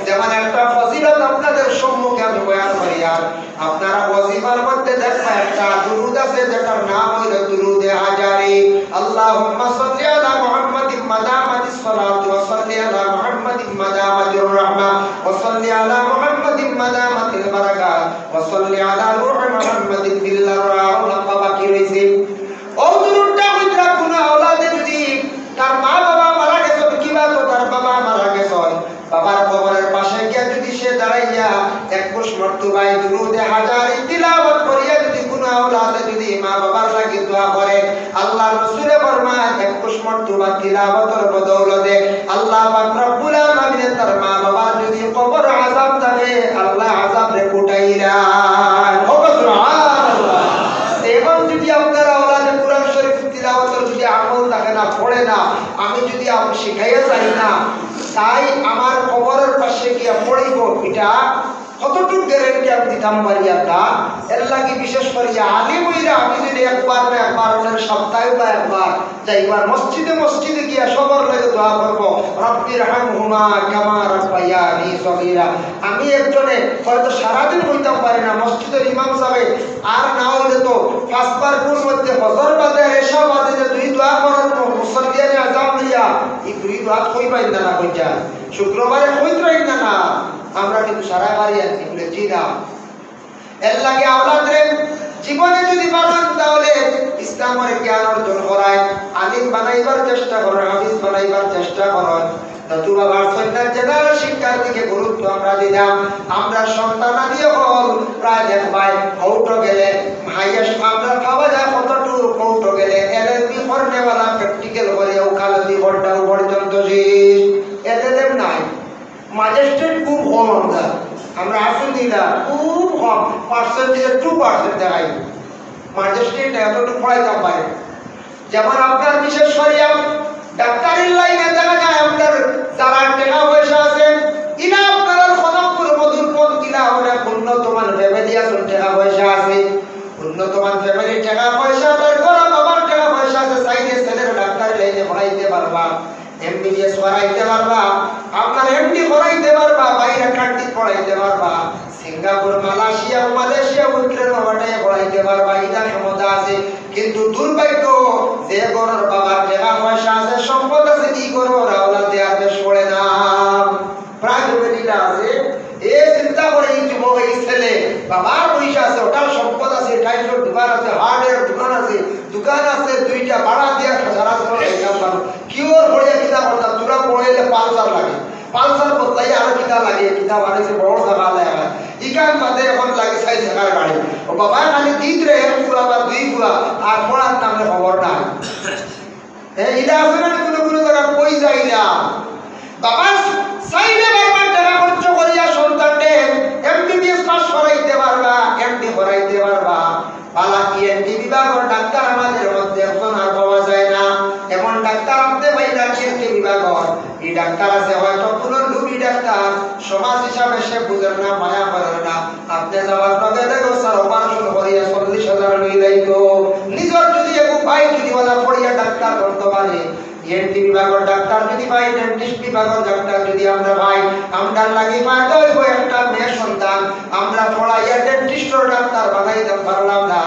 যেমন একটা ফজিলত আপনাদের সম্মুখে আমি বয়ান করি। আর আপনারা ওয়াজিফার মধ্যে দেখবেন একটা দুরুদ আছে যেটার নাম হইল দুরুদে হাজারি। আল্লাহুম্মা সাল্লি আলা মুহাম্মাদিন মাদামাতিস সালাতু ওয়া সাল্লি আলা মুহাম্মাদিন মাদামাতির রাহমা ওয়া সাল্লি আলা মুহাম্মাদিন মাদামাতিল বারাকাত ওয়া সাল্লি আলা রূহি মুহাম্মাদিন বিল্লাহ রাহুল বাকি রইছে। ও দুরুদটা হইতরা কোন আওলাদে যদি তার মা বাবা মারা গেছেন কিবা তো তার বাবা মারা গেছেন, বাবার কবরের পাশে গিয়ে যদি সে দাঁড়াইয়া 21 মর্তবা দুরুদে হাজারি তিলাওয়াত করিয়া যদি কোন আওলাদে যদি মা বাবার লাগি দোয়া করে, আল্লাহর রাসূল ফরমায় 21 মর্তবা তিলাওয়াতের বদৌলতে আল্লাহ পাক রব্বুল আলামিন তার মা বাবা যদি কবর আযাব থাকে আল্লাহ আযাবরে কোটাইরা। ও সুবহানাল্লাহ। এবং যদি আপনার আওলাদে কুরআন শরীফ তিলাওয়াতের যদি আমল থাকে না, পড়ে না, আমি যদি আপনি শিখাইয়া যাই না, তাই আমার কবরের পাশে গিয়া পড়িব এটা কতটুকু গ্যারান্টি আমি দিতাম পারিয়া তা। এর লাগে বিশেষ করে যে আলিম হইরা আমি যদি একবার না একবার ওনার সপ্তাহে বা একবার যাইবার মসজিদে মসজিদে গিয়া সবার লাগে দোয়া করব, রব্বির হামহুমা কামা রাব্বায়ানি সগীরা। আমি একজনে হয়তো সারাদিন হইতাম পারি না মসজিদের ইমাম সাহেব, আর না হইলে তো পাঁচবার কোন মধ্যে ফজর বাদে এসা বাদে যে দুই দোয়া করার পর মুসল্লিয়ানে আযান হইয়া এই দুই দোয়া কই পাইন না কইয়া শুক্রবারে কইত রাইন না। আমরা কিন্তু সারা বাড়ি আনছি বলে জি না। এর লাগে আওলাদরে জীবনে যদি বানান তাহলে ইসলামের জ্ঞান অর্জন করায়, আলিম বানাইবার চেষ্টা করেন, হাফিজ বানাইবার চেষ্টা করেন। নতুবা বার্সন্যার জেনারেল শিক্ষার দিকে গুরুত্ব আমরা দিলাম। আমরা সন্তানাদি হল প্রায় দেখবাই কৌটো গেলে হাইয়েস্ট আমরা খাওয়া যায় কতটুকু কৌটো গেলে এলএলবি করনেওয়ালা প্র্যাকটিক্যাল করে ওখালতি ঘন্টাও পর্যন্ত শেষ। এলএলএম নাই, ম্যাজিস্ট্রেট খুব কম, আমরা আমরা আসুন দিলা খুব কম পার্সেন্টেজে 2% দেখাই। ম্যাজিস্ট্রেট এতটুকু পড়াইতাম পারে। যেমন আপনার বিশেষ করিয়া ডাক্তারের লাইনে দেখা যায় আপনার যারা টাকা পয়সা আছেন ইনা আপনার খদমপুর মধুরপথ কিলা ওরা উন্নতমান ফ্যামিলি আছেন, টাকা পয়সা আছে, উন্নতমান ফ্যামিলি টাকা পয়সা তার ঘর বাবার টাকা পয়সা আছে, চাইলে ছেলের ডাক্তারের লাইনে পড়াইতে পারবা, এমবিবিএস করাইতে পারবা, আপনার এমডি করাইতে পারবা, বাইরে কান্ট্রি পড়াইতে পারবা, সিঙ্গাপুর মালয়েশিয়া মালয়েশিয়া উইক্রেন ওটাই পড়াইতে পারবা, এটা ক্ষমতা আছে। কিন্তু দুর্ভাগ্য যে গরুর বাবার টাকা পয়সা আছে সম্পদ আছে কি করবো রাওলা দেয়ার বেশ পড়ে না। প্রাইভেটিটা আছে এ চিন্তা করে এই যুবক এই ছেলে বাবার পয়সা আছে ওটার সম্পদ আছে, টাইসের দোকান আছে, হার্ডওয়্যার দোকান আছে, দোকান আছে দুইটা ভাড়া দিয়া সারা জীবন কিওর পড়ে কিনা করতাম তোরা পড়াইলে পালসার লাগে, পালসার বদলাই আরো কিনা লাগে, কিনা বাড়িছে বড় জায়গা লাগে, ইকান বাদে এখন লাগে 6 টাকার গাড়ি, ও বাবা খালি দিত রে এক পুরা বা দুই পুরা আর পড়ার নামে খবর না। এটা আসলে কোনো কোনো জায়গা কই যাই না। বাবা চাইলে বারবার টাকা খরচ করিয়া সন্তানকে এমবিবিএস পাস করাইতে পারবা, এমডি করাইতে পারবা, পালা কি এমডি বিভাগের ডাক্তার আমাদের মধ্যে এখন আর পাওয়া যায় না। এমন ডাক্তার আপনি পাইলা এমডি বিভাগের এই ডাক্তার আছে হয়তো কোনো লুবি ডাক্তার, সমাজ হিসাবে সে বুঝেন না, মায়া করে না, আপনি যাওয়ার পরে দেখো স্যার অপারেশন করিয়া 40,000 লইলাইতো, নিজের যদি একটু পাই কিনিওয়ালা পড়িয়া ডাক্তার করতে পারে। এমডি বিভাগের ডাক্তার যদি ভাই, ডেন্টিস্ট বিভাগের ডাক্তার যদি আমরা ভাই, আমরা লাগি ফায়দা হইব। একটা মেয়ে সন্তান আমরা পড়াইয়া ডেন্টিস্টর ডাক্তার বানাইতে পারলাম না,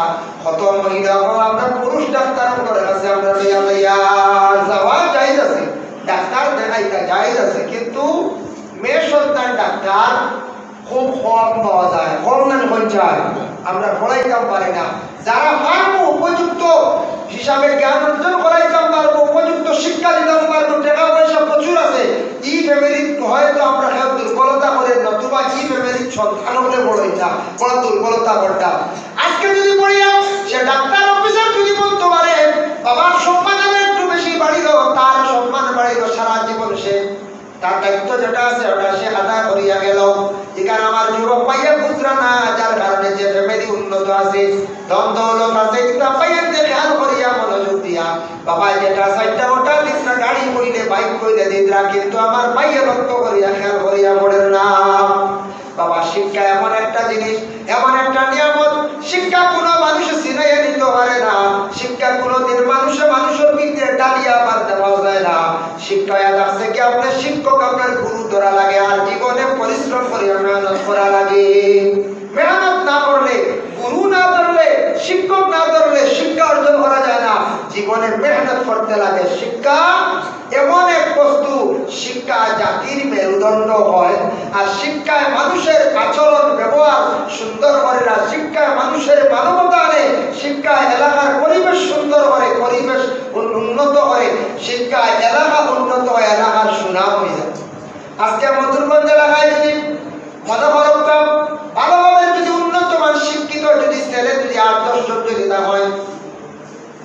কত মহিলা আমরা পুরুষ ডাক্তার করে আছে, আমরা লইয়া লইয়া যাওয়া জায়েজ আছে, ডাক্তার দেখাইতে জায়েজ আছে, কিন্তু মেয়ে সন্তান ডাক্তার খুব কম পাওয়া যায়, কম নাম পঞ্চায়েত আমরা পড়াইতাম পারি না। যারা পারবো উপযুক্ত হিসাবে জ্ঞান অর্জন করাইতাম পারবো, উপযুক্ত শিক্ষা দিতাম পারবো, টাকা পয়সা প্রচুর আছে, ই ফ্যামিলি হয়তো আমরা দুর্বলতা করে নতুবা ই দায়িত্ব যেটা আছে ওটা সে আদায় করিয়া গেল। এখানে আমার যুবক পাইয়া খুচরা না, যার কারণে যে ফ্যামিলি উন্নত আছে, ধন দৌলত আছে, এটা পাইয়া খেয়াল করিয়া মনোযোগ দিয়া বাবা যেটা চারটা ওটা দিচ্ছা গাড়ি কইলে বাইক কইলে দিতরা, কিন্তু আমার পাইয়া লক্ষ্য করিয়া খেয়াল করিয়া পড়েন না। বাবা শিক্ষা এমন একটা জিনিস, এমন একটা নিয়ামত, শিক্ষা কোনো মানুষ চিনাইয়া নিতে পারে না, শিক্ষা কোনোদিন মানুষে মানুষের ভিতরে টালিয়া মারতে পাওয়া যায় না। শিক্ষায় আসছে কি আপনার শিক্ষক আপনার গুরু ধরা লাগে, আর জীবনে পরিশ্রম করে মেহনত করা লাগে। মেহনত না করলে, গুরু না ধরলে, শিক্ষক না ধরলে শিক্ষা অর্জন করা যায় না, জীবনে মেহনত করতে লাগে। শিক্ষা এমন এক বস্তু, শিক্ষা জাতির মেরুদণ্ড হয়, আর শিক্ষায় মানুষের আচরণ ব্যবহার সুন্দর করে না, শিক্ষায় মানুষের মানবতা আনে, শিক্ষায় এলাকার পরিবেশ সুন্দর করে, পরিবেশ উন্নত হয়, শিক্ষায় এলাকা উন্নত হয়, এলাকার সুনাম হয়ে যায়। আজকে মধুরগঞ্জ এলাকায় যদি মনোভাবতাম ভালোভাবে, যদি উন্নত মান শিক্ষিত যদি ছেলে যদি 8-10 জন যদি না হয়,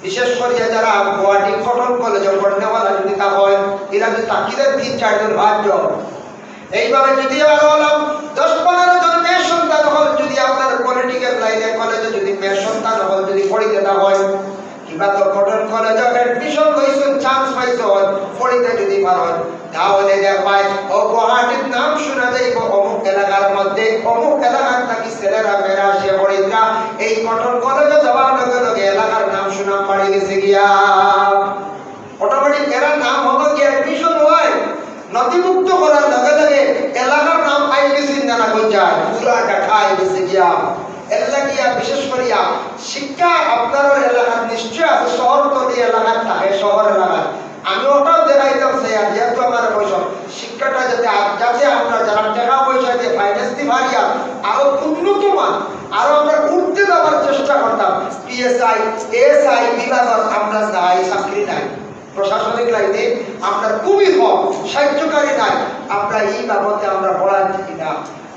বিশেষ করিয়া যারা গুয়াহাটি কটন কলেজে পড়নেওয়ালা যদি তা হয়, এরা যদি তাকিদের 3-4 জন ভাগ্য এইভাবে যদি আরো হলাম 10-15 জন মেয়ের সন্তান হল, যদি আপনার পলিটিক্যাল লাইনে কলেজে যদি মেয়ের সন্তান হল যদি পড়িতে না হয়, কিংবা তো কটন কলেজে এডমিশন লইছেন চান্স পাইতে হল পড়িতে যদি পার হয়, তাহলে দেখবাই ও গুয়াহাটির নাম শোনা যাইব অমুক এলাকার মধ্যে, অমুক এলাকার নাকি ছেলেরা মেয়েরা সে পড়িতা এই কটন কলেজে যাওয়ার লগে লগে এলাকার নাম শোনা পাড়ি গেছে গিয়া, অটোমেটিক এরা নাম হলো গিয়া এডমিশন হয় নথিভুক্ত করার লগে লগে এলাকার নাম আই গেছে নানা গঞ্জায় পুরা কাঠা আই গেছে গিয়া। এলাকা গিয়া বিশেষ করিয়া শিক্ষা আপনার এলাকার নিশ্চয় আছে, শহর তো এলাকার থাকে, শহর এলাকায় আমি ওটাও দেখাইতাম সে আর যেহেতু আমার পয়সা শিক্ষাটা যাতে যাতে আমরা যারা টাকা পয়সা দিয়ে ফাইন্যান্স দিয়ে ভারিয়া আরো উন্নত মান আরো আমরা উঠতে যাওয়ার চেষ্টা করতাম। পিএসআই এএসআই বিভাগ আমরা নাই, চাকরি নাই, প্রশাসনিক লাইনে আমরা খুবই কম সাহায্যকারী নাই, আমরা এই বাবদে আমরা পড়া দিই না,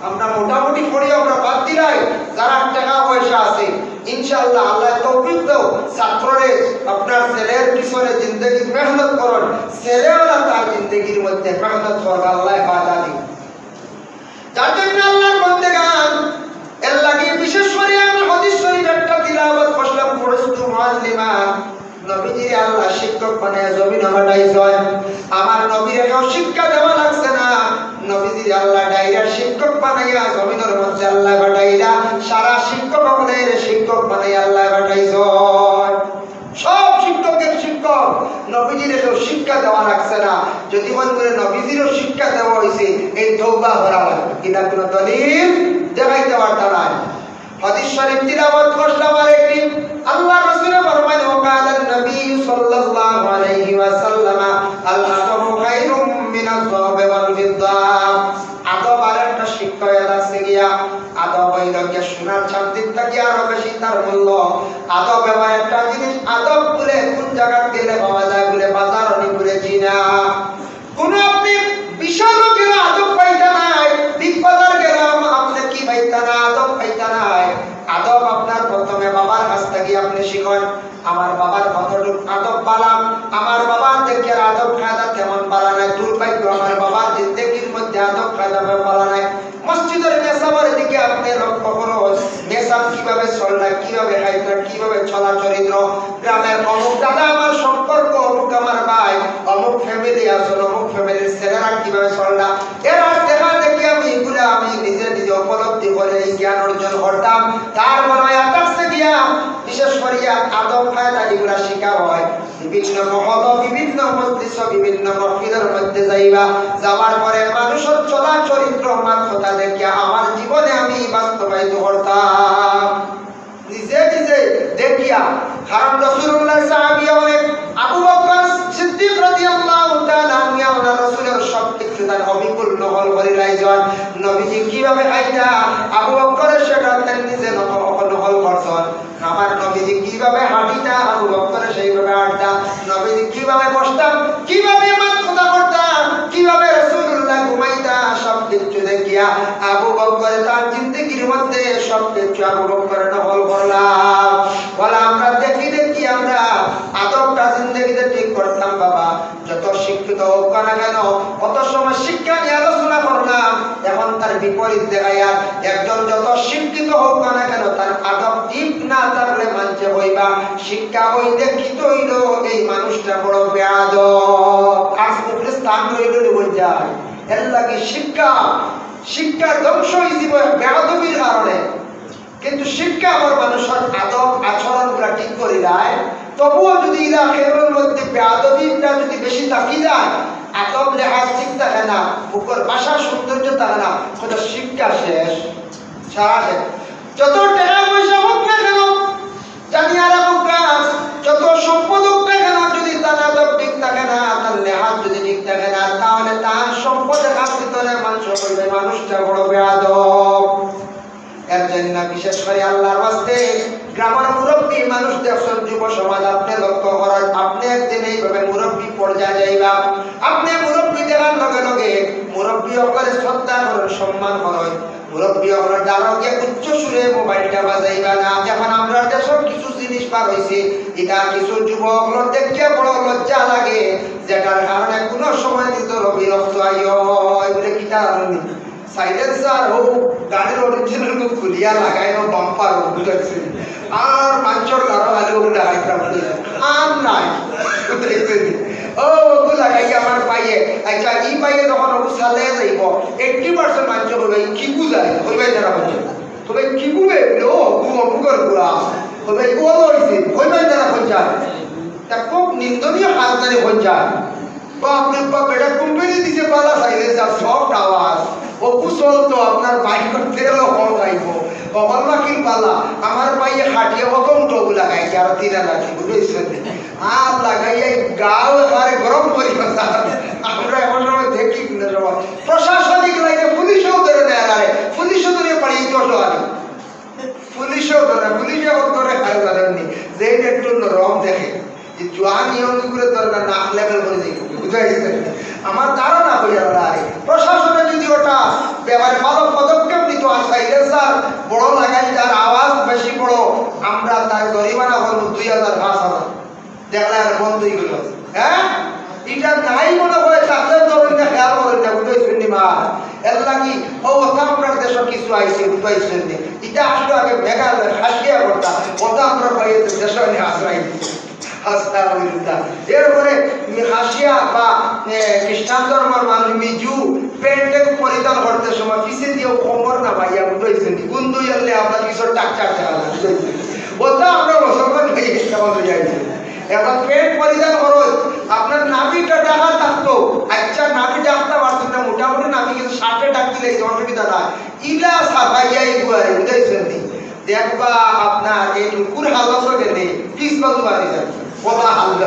আমরা মোটামুটি পড়িয়ে আমরা বাদ দিলাই। যারা টাকা পয়সা আছে ইনশাআল্লাহ আল্লাহ তৌফিক দাও, ছাত্ররে আপনার ছেলের পিছনে জিন্দগি মেহনত করুন, ছেলেরা তার জিন্দগির মধ্যে মেহনত করবে, আল্লাহ বাধা দিন যার জন্য আল্লাহর বন্দেগান। এর লাগি বিশেষ করে আমরা হাদিস শরীফ একটা তিলাওয়াত করলাম, পড়স্তু মুআল্লিমা নবীজির আল্লাহ শিক্ষক বানায় জমিন হাঁটাইছেন, আমার নবীর কেউ শিক্ষা দেওয়া লাগছে না, নবীজির আল্লাহ ডাইরা শিক্ষক বানাইয়া জমিনের মধ্যে আল্লাহ বানাইলা সারা শিক্ষক বানাইলে শিক্ষক বানাই আল্লাহ বানাইছেন, সব শিক্ষকের শিক্ষক, নবীজির কেউ শিক্ষা দেওয়া লাগছে না। যদি মনে করে নবীজিরও শিক্ষা দেওয়া হয়েছে এই তওবা করা হয়, এটা কোনো দলিল দেখাইতে পারত না। হাদিস শরীফ তিলাওয়াত করলাম, আর একটি আল্লাহ রাসূল ফরমায় ওয়াকালান নবী সাল্লাল্লাহু আলাইহি ওয়াসাল্লাম আল আদবু খায়রুম মিনাল যাহাব ওয়াল ফিদ্দা। আদব আর একটা শিক্ষায়ত আছে গিয়া, আদব হইল কি সোনার চাঁদির থেকে আরো বেশি তার মূল্য। আদব এমন একটা জিনিস, আদব বলে কোন জায়গা দিলে পাওয়া যায় বলে বাজার অনেক ঘুরে চিনা, কোন আপনি বিশাল লোকের আদব পাইতে নাই, বিগ বাজার গেলাম আপনি কি পাইতে না, আদব পাইতে নাই। আদব আপনার প্রথমে বাবার কাছ থেকে আপনি শিখেন, আমার বাবার কতটুক আদব পালাম, আমার বাবার থেকে আদব খাদা তেমন পালা নাই, দুর্ভাগ্য আমার বাবার জিন্দগির মধ্যে আদব খাদা পালা নাই। মসজিদের মেসামের দিকে আপনি লক্ষ্য করুন, মেসাম কিভাবে চলনা, কিভাবে খাইতা, কিভাবে চলা চরিত্র, গ্রামের অমুক দাদা আমার সম্পর্ক, অমুক আমার ভাই, অমুক ফ্যামিলি আসল, অমুক ফ্যামিলির ছেলেরা কিভাবে চলনা, এরা দেখা দেখি আমি এগুলো আমি নিজে নিজে উপলব্ধি করে এই জ্ঞান অর্জন করতাম। তার মনে আকাশে গিয়া বিশেষ করিয়া আদব ফায়দা এগুলা শিখা হয়। বিভিন্ন মহল, বিভিন্ন মস্তিষ্ক, বিভিন্ন মহফিলের মধ্যে যাইবা, যাওয়ার পরে মানুষের চলা চরিত্র মাত্রতা দেখিয়া আমার জীবনে আমি বাস্তবায়িত করতাম নিজে নিজে দেখিয়া। কারণ রাসূলুল্লাহ সাহাবী অনেক, আবু বকর সিদ্দিক রাদিয়াল্লাহু তাআলা আনহু রাসূলের সব কিছু তার অবিকল নকল করে লাইজন, নবীজি কিভাবে খাইতা আবু বকরের সেটা তার নিজে নকল করছেন, আমার নবীজি কিভাবে হাঁটিতা আবু বকরের সেইভাবে হাঁটতা, নবীজি কিভাবে বসতাম, কিভাবে কথা করতাম, কিভাবে রাসূলুল্লাহ ঘুমাইতা, সব কিছু দেখিয়া আবু বকর তার জিন্দগির মধ্যে সব কিছু আবু বকরের নকল করলাম। বলা আমরা দেখি দেখি আমরা আদবটা জিন্দগিতে ঠিক করতাম। বাবা যত শিক্ষিত হোক না কেন, কত সময় শিক্ষা নিয়ে আলোচনা করলাম, এখন তার বিপরীত দেখায় একজন যত শিক্ষিত হোক না কেন তার আদব ঠিক না থাকলে মানছে হইবা শিক্ষা ওই দেখিত হইল এই মানুষটা বড় বেয়াদব, আজ মুখে স্থান রইল হয়ে যায়। এর লাগে শিক্ষা শিক্ষার ধ্বংস হয়েছিল বেয়াদবির কারণে, কিন্তু শিক্ষা আমার মানুষের আদব আচরণ গুলা ঠিক করে দেয়। তবুও যদি ইরা খেলোর মধ্যে বেয়াদবিটা যদি বেশি থাকি যায়, আদব লেখা ঠিক থাকে না, বুকের ভাষা সৌন্দর্য থাকে না, সেটা শিক্ষা শেষ সারা শেষ। যত টাকা পয়সা হোক না কেন, জানিয়ারা হোক না, যত সম্পদ হোক না কেন, যদি তার আদব ঠিক থাকে না, তার লেহাজ যদি ঠিক থাকে না, তাহলে তার সম্পদের হাত ভিতরে মানুষ করবে মানুষটা বড় বেয়াদব। এর জন্য বিশেষ করে আল্লাহর বাস্তে গ্রামের মুরব্বী মানুষ দেখছেন, যুব সমাজ আপনি লক্ষ্য করেন, আপনি একদিন এইভাবে মুরব্বী পর্যায়ে যাইবা, আপনি মুরব্বী দেওয়ার লগে লগে মুরব্বী অকলে শ্রদ্ধা করেন, সম্মান করেন, মুরব্বী অকলের দ্বারকে উচ্চ সুরে মোবাইলটা বাজাইবা না। এখন আমরা দেশের কিছু জিনিস পার হয়েছে, এটা কিছু যুবকলোর দেখিয়ে বড় লজ্জা লাগে, যেটার কারণে কোনো সময় দিত বিরক্ত হয় বলে কিটা সাইলেন্সার হোক, গাড়ির অরিজিনাল খুলিয়া লাগাই হোক, বাম্পার হোক, বুঝেছি আর মানুষের গাড়ো আলো আর নাই লাগাই আমার পাইয়ে। আচ্ছা ই পাইয়ে তখন ওর সালে যাইব 80% মানুষ বলবে কিবু যায়, বলবে যারা হচ্ছে তবে কিবুবে ও অমুকর গুড়া তবে ও হয়েছে বলবেন যারা হচ্ছে তা খুব নিন্দনীয় হাজদারি হচ্ছে। আপনার বেটা কোম্পানি দিছে পালা সাইলেন্সার সফট আওয়াজ অকুশল, তো আপনার বাইকের তেলও কম গাইব কবল বাকি পালা আমার বাইয়ে হাঁটিয়ে অকম ডবু লাগাইছে আর তিরা লাগি বুঝেছেন আর লাগাইয়া গাও এবারে গরম করি কথা। আমরা এমন সময় দেখি প্রশাসনিক লাইনে পুলিশও ধরে নেয়, আরে পুলিশও ধরে পাড়িয়ে দোষ আনি, পুলিশও ধরে পুলিশে ধরে আর জানেননি যে একটু রং দেখে যে জোয়ান নিয়মিত করে দরকার নাক লেভেল করে দেখি বুঝাইছে। আমার ধারণা করি আমরা প্রশাসনে যদি ওটা ব্যাপারে ভালো পদক্ষেপ নিত, আসাইলে স্যার বড় লাগাই তার আওয়াজ বেশি বড়, আমরা তার জরিমানা করবো 2000-5000 দেখলে আর বন্ধুই গেল। হ্যাঁ এটা নাই মনে হয় তাহলে ধরেন না, খেয়াল করেন না বুঝাইছেন মা। এর লাগি ও কথা আপনার দেশে কিছু আইসে বুঝাইছেন, এটা আসলে আগে ভেগা হাসিয়া করতাম কথা আমরা পাই দেশে নিয়ে আশ্রয় এরপরে হাসিয়া বা খ্রিস্টান ধর্মের মানুষ মিজু প্যান্টে পরিধান করতে সময় পিছিয়ে দিয়েও কমর না ভাইয়া বুঝেছেন, গুন্দু এলে আপনার পিছনে টাকচার দেখা না বুঝেছেন, ওটা আমরা মুসলমান হয়ে কেমন হয়ে যাইছে। এখন প্যান্ট পরিধান খরচ আপনার নাভিটা ডাকা থাকতো, আচ্ছা নাভি ডাকতে পারতেন না, মোটামুটি নাভি কিন্তু 60-এ ডাক দিলে অসুবিধা না, ইলা ভাইয়া এগুয়ারে বুঝেছেন দেখবা আপনার এই টুকুর হালস গেলে পিস বাজু বাড়ি যাচ্ছে কথা হালদ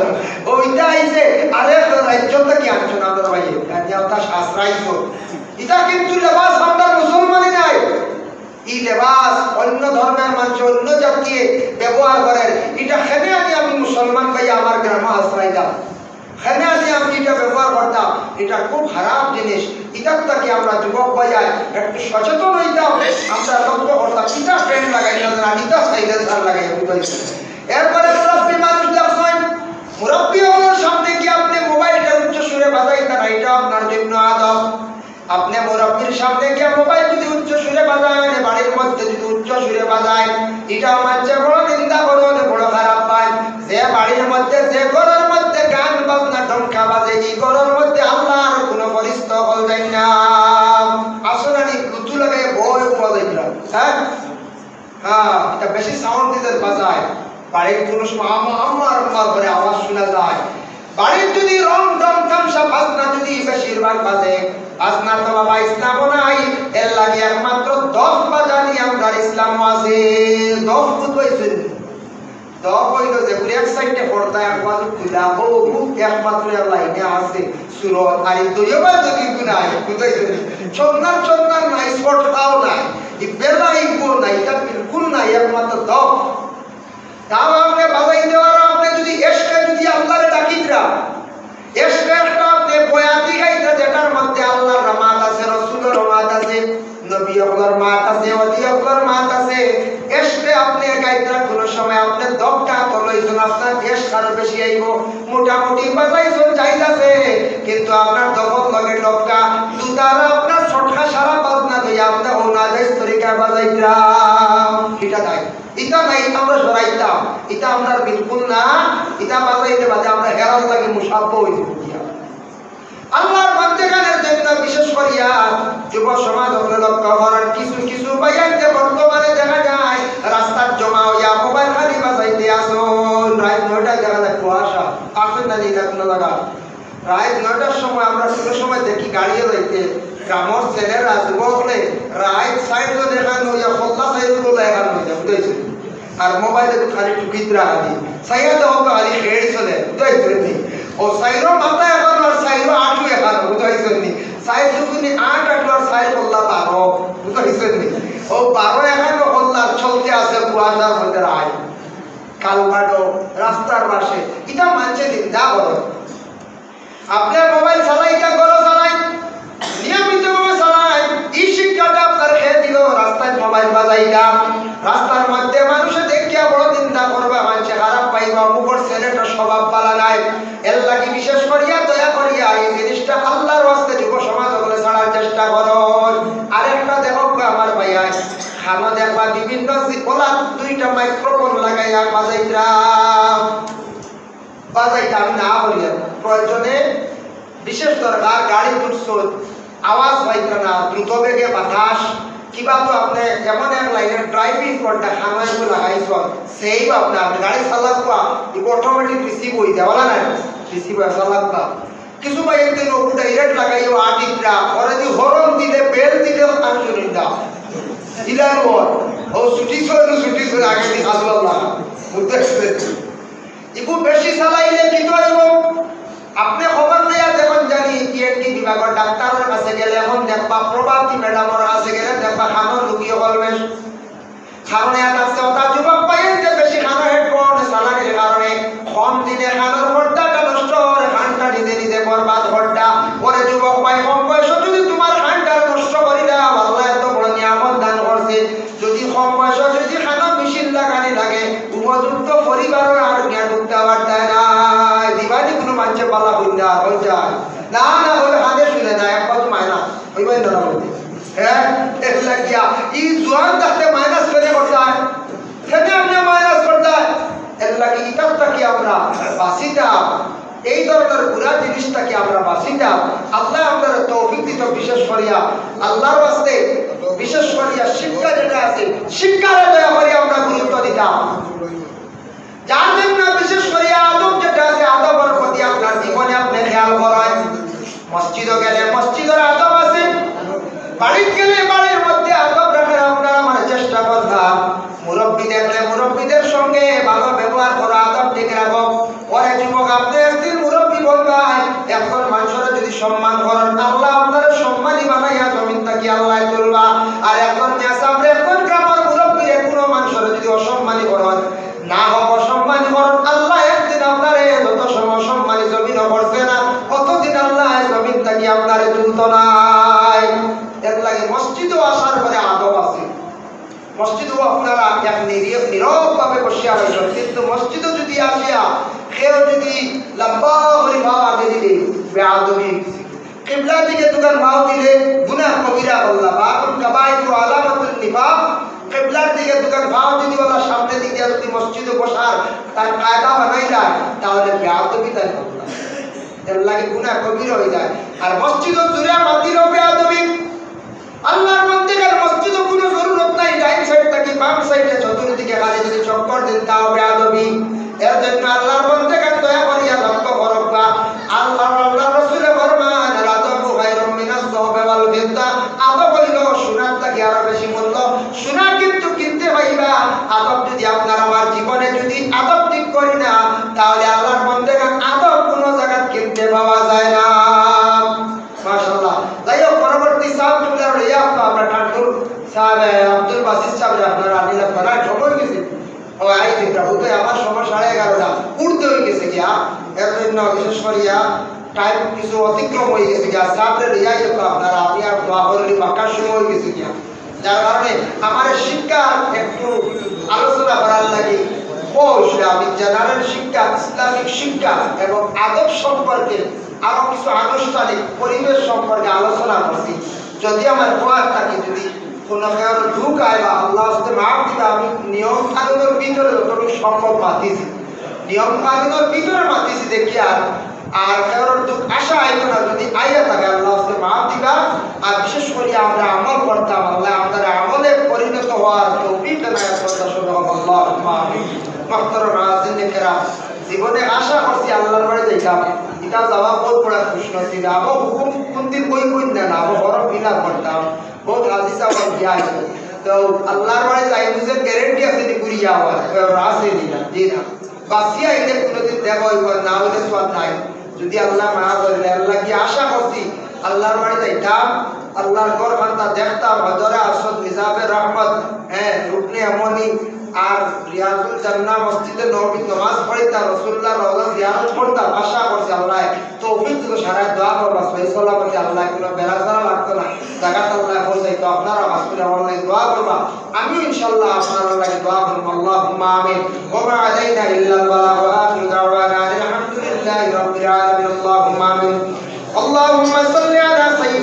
ওইটা আইসে আরে রাজ্য থেকে আনছো না আমরা ভাই তা শাস্ত্রাইছ। এটা কিন্তু লেবাস আমরা মুসলমানই নাই, এই লেবাস অন্য ধর্মের মানুষ অন্য জাতিকে ব্যবহার করেন, এটা খেলে আগে আমি মুসলমান ভাই আমার গ্রামে আশ্রয় দাম, খেলে আগে আমি এটা ব্যবহার করতাম, এটা খুব খারাপ জিনিস। এটার থেকে আমরা যুবক বাজার একটু সচেতন হইতাম, আমরা লক্ষ্য করতাম ইটা ট্রেন লাগাই না ইটা সাইকেল সার লাগাই। এরপরে মুরব্বী মানুষ দেখছেন, মুরব্বী হওয়ার সামনে গিয়ে আপনি মোবাইলটা উচ্চ সুরে বাজাইতেন, এটা আপনার জন্য আদব। আপনি মুরব্বীর সামনে গিয়ে মোবাইল যদি উচ্চ সুরে বাজায়, বাড়ির মধ্যে যদি উচ্চ সুরে বাজায়, এটা মানছে বড় নিন্দা করুন, বড় খারাপ পায়। যে বাড়ির মধ্যে যে ঘরের মধ্যে গান বাজনা ঢঙ্কা বাজে, এই ঘরের মধ্যে আল্লাহর কোনো ফরিস্ত হল যায় না, আসলে লুচু লাগে বই বাজাই না। হ্যাঁ হ্যাঁ এটা বেশি সাউন্ড দিতে বাজায়, বাড়ির পুরুষ আমার করে আওয়াজ শোনা যায়। বাড়ির যদি রং রং তামসা বাজনা যদি বেশিরভাগ বাজে, বাজনা তো বাবা ইসলাম নাই, এর লাগে একমাত্র দফ বাজানি আমরা ইসলাম আছে। দফ বুঝবেন, দফ হইল যে এক সাইডে পর্দা একবার খুলা হোক, একমাত্র এর লাইনে আছে সুরত, আর এই দুইবার যদি নাই বুঝাইছেন সন্ধ্যার সন্ধ্যার নাই, স্পটটাও নাই, বেলা ইগো নাই, এটা বিলকুল নাই, একমাত্র দফ। তাও আপনি বাজাই দেওয়ার আপনি যদি এসকে যদি আল্লাহরে ডাকিতরা এসকে একটা আপনি বয়াতি গাইতে, যেটার মধ্যে আল্লাহর রহমত আছে, রসুলের রহমত আছে, নবী অকলার মাত আছে, অলি অকলার মাত আছে, এসকে আপনি গাইতরা কোনো সময় আপনি 10 টাকা লইছেন, আপনার দেশ আরো বেশি আইব, মোটামুটি বাজাইছেন যাই আছে কিন্তু আপনার দখল লাগে টপকা দুতার আপনার ছটকা সারা বাজনা দিয়ে আপনার ও নাজাইজ তরিকা বাজাইতাম, এটা নাই, এটা নাই, এটা আমরা সরাইতাম, এটা আমরা বিলকুল না, এটা বাজাইতে বাজে আমরা হেরাল লাগে মুসাফ হইতে। আল্লাহর বান্দাগানের জন্য বিশেষ করিয়া যুব সমাজ লক্ষ্য করার কিছু কিছু বাইয়াতে বর্তমানে দেখা যায় রাস্তার জমা হইয়া মোবাইল খালি বাজাইতে আসুন। রাত 9টায় দেখা যায় কুয়াশা, আসুন না নিয়ে কোনো লাগা রাত 9টার সময় আমরা কোনো সময় দেখি গাড়িও যাইতে গ্রামের ছেলেরা যুবকলে রাত সাইডও দেখানো হইয়া খোলা সাইডও দেখানো হইয়া বুঝাইছে আর মোবাইলে তো খালি টুকিতরা আদি সাইয়া তো খালি হেড চলে বুঝাইছে নি ও সাইরো মাথা এখন আর সাইরো আটু এখন বুঝাইছে নি সাইর যুগুনি আট আটু আর সাইর বললা 12 বুঝাইছে নি ও 12 এখন বললা চলতে আছে কুয়াশার মধ্যে রাত কালবাডো রাস্তার পাশে এটা মানছে দিনটা বড় আপনার মোবাইল চালাইটা করো চালাই নিয়মিত ভাবে চালাই এই শিক্ষাটা আপনার খেয়ে দিল রাস্তায় মোবাইল বাজাইটা রাস্তার মধ্যে মানুষে দেখিয়া বড় চিন্তা করবে মানুষে খারাপ পাইবা মুখর ছেলেটা স্বভাব পালা নাই। এর লাগি বিশেষ করিয়া দয়া করিয়া এই জিনিসটা আল্লাহর হস্তে যুব সমাজ বলে ছাড়ার চেষ্টা করো। আরেকটা দেখো আমার ভাইয়া খানা দেখবা বিভিন্ন ওলা দুইটা মাইক্রোফোন লাগাইয়া বাজাইটা বাজাইটা আমি না বলি প্রয়োজনে বিশেষ দরকার গাড়ি দুধ আওয়াজ পাইতা না দ্রুত বেগে বাতাস কিবা তো আপনি এমন এক লাইনের ড্রাইভিং করতে খামার লাগাইছ সেই আপনি আপনি গাড়ি চালাবা অটোমেটিক রিসিভ হয়ে যাওয়া না রিসিভ হয়ে চালাবা কিছু বাইরে ওটা ইরেট লাগাই আটিকরা ওরা যদি হরণ দিলে বেল দিলে আমি শুনি দাও ইলার ও ছুটি করে আগে দিয়ে আসলাম না বুঝতে ইগু বেশি চালাইলে কি করব আপনি খবর নেয়া যখন জানি টিএনটি বিভাগের ডাক্তারের কাছে গেলে এখন দেখবা প্রভাতী ম্যাডামের কাছে গেলে দেখবা খানো লুকিয়ে বলবে খানো এত আছে ওটা যুবক পাইতে বেশি খানো হেডফোন চালানির কারণে কম দিনে খানোর ঘরটাটা নষ্ট হওয়ার খানটা নিজে নিজে বরবাদ ঘরটা ওরে যুবক পাই কম বয়সে যদি তোমার খানটা নষ্ট করি না আল্লাহ এত বড় নিয়ামত দান করছে যদি কম বয়সে যদি খানো মেশিন লাগানি লাগে উপযুক্ত পরিবারের আর জ্ঞান ঢুকতে আবার দেয় না এই ধরনের পুরা জিনিসটাকে আমরা বাঁচিতাম। আল্লাহ আপনার তৌফিক দিত বিশেষ করিয়া আল্লাহর বাস্তে বিশেষ করিয়া শিক্ষা যেটা আছে শিক্ষার দয়া করে আমরা গুরুত্ব দিতাম যার জন্য বিশেষ করিয়া আদব যেটা আছে আদবের প্রতি আপনার জীবনে আপনি খেয়াল করেন। মসজিদে গেলে মসজিদের আদব আছে, বাড়িতে গেলে বাড়ির মধ্যে আদব রাখার আপনারা মানে চেষ্টা করতাম। মুরব্বী দেখলে মুরব্বীদের সঙ্গে ভালো ব্যবহার করা আদব ঠিক রাখব। পরে যুবক আপনি একদিন মুরব্বী বলবেন এখন মানুষরা যদি সম্মান করেন আল্লাহ আপনারা সম্মানই বানাইয়া জমিন থাকি আল্লাহ তুলবা আর এখন নেশাবরে এখন গ্রামের মুরব্বীরে কোনো মানুষরা যদি অসম্মানই করেন না হব সম্মান করুন আল্লাহ একদিন আপনার যত সময় সম্মানী জমিন করছে না কতদিন আল্লাহ জমিন থাকি আপনার তুলত নাই। এর লাগে মসজিদও আসার পরে আদব আছে। মসজিদও আপনারা নীরবভাবে বসে আসেন কিন্তু মসজিদও যদি আসিয়া কেউ যদি লম্বা হরিভাব আগে দিলে বেআদবি কিবলা দিকে দোকান ভাব দিলে গুনাহ কবিরা বললা বাকুল কাবায়ির আলামাতুন নিফাক কিবলার দিকে দোকান ভাব যদি ওলা সামনে দিকে যদি মসজিদে বসার তার কায়দা বানাই যায় তাহলে বেআদবি তাই বললা এর লাগে গুনাহ কবিরা হয়ে যায়। আর মসজিদ জুড়ে মাতির বেআদবি আল্লাহর মন্দিরের মসজিদে কোনো জরুরত নাই ডাইন সাইড থেকে বাম সাইডে চতুর্দিকে খালি যদি চক্কর দেন তাও বেআদবি। এর জন্য আল্লাহর মন্দিরের দয়া করিয়া লক্ষ্য করবা আল্লাহ আল্লাহ রাসূল আদব যদি আপনার আমার জীবনে যদি আদব ঠিক করি না তাহলে আল্লাহর বন্দেগা আদব কোনো জায়গা কিনতে পাওয়া যায় না। মাশাআল্লাহ যাই হোক পরবর্তী সাহেব লইয়া আপনার ঠাকুর সাহেব আব্দুল বাসির সাহেব আপনার আনিলা করা খবর গেছে ও আইতে প্রভুতে আমার সময় 11:30 উঠতে হয়ে গেছে গিয়া এর জন্য বিশেষ করিয়া টাইম কিছু অতিক্রম হয়ে গেছে গিয়া সাহেব লইয়া আপনারা আপনি আর দোয়া করলি বাকার সময় হয়ে গেছে গিয়া যার কারণে আমার শিক্ষা একটু আলোচনা করার লাগে আমি জেনারেল শিক্ষা ইসলামিক শিক্ষা এবং আদব সম্পর্কে আরো কিছু আনুষ্ঠানিক পরিবেশ সম্পর্কে আলোচনা করছি। যদি আমার দোয়ার থাকে, যদি কোনো কারণে ঢুকায় বা আল্লাহ মাফ দিলে আমি নিয়ম কানুনের ভিতরে যতটুকু সম্ভব মাতিছি, নিয়ম কানুনের ভিতরে মাতিছি দেখি আর আর কারোর দুঃখ আশা আইতো না। যদি আইয়া থাকে আল্লাহ মাফ দিবা। আর বিশেষ করে আমরা আমল করতাম, আল্লাহ আমাদের আমলে পরিণত হওয়ার তৌফিক দান করুন। জীবনে আশা করছি আল্লাহর বাড়ি যাইতাম, এটা যাওয়া বহুত বড় কৃষ্ণ ছিল। আমার হুকুম কোনদিন বই কই না, আমার বড় বিনা করতাম বহুত হাজি চাওয়ার যাই। তো আল্লাহর বাড়ি যাই বুঝে গ্যারেন্টি আছে নি ঘুরিয়া হওয়ার আছে নি না, জি না বাসিয়া এলে কোনোদিন দেখা হইব না, হইলে সব নাই। যদি আল্লাহ মা করলে আল্লাহ কি আশা করছি আল্লাহর বাড়ি যাইতাম, আল্লাহর ঘর বান্তা দেখতাম, হজরে আসদ নিজামে রহমত, হ্যাঁ রুকনে এমনই আর রিয়াজুল জান্নাহ মসজিদে নববী নামাজ পড়তাম, রাসূলুল্লাহ রওজা জিয়ারত করতাম। আশা করছি আল্লাহ তৌফিক তো সারা দোয়া করবা সাল্লাল্লাহু আলাইহি আল্লাহ কোন বেরাসারা লাগতো না জায়গা আল্লাহ হয়ে যায়। তো আপনারা রাসূলের অনলাইন দোয়া করবা, আমি ইনশাআল্লাহ আপনারা লাগে দোয়া করব। আল্লাহুম্মা আমিন। ওয়া মা আলাইনা ইল্লাল বালাগ ওয়া আখিরু দাওয়ানা আলহামদুলিল্লাহি রাব্বিল আলামিন। আল্লাহুম্মা আমিন। আল্লাহুম্মা সাল্লি আলা সাইয়্যিদিনা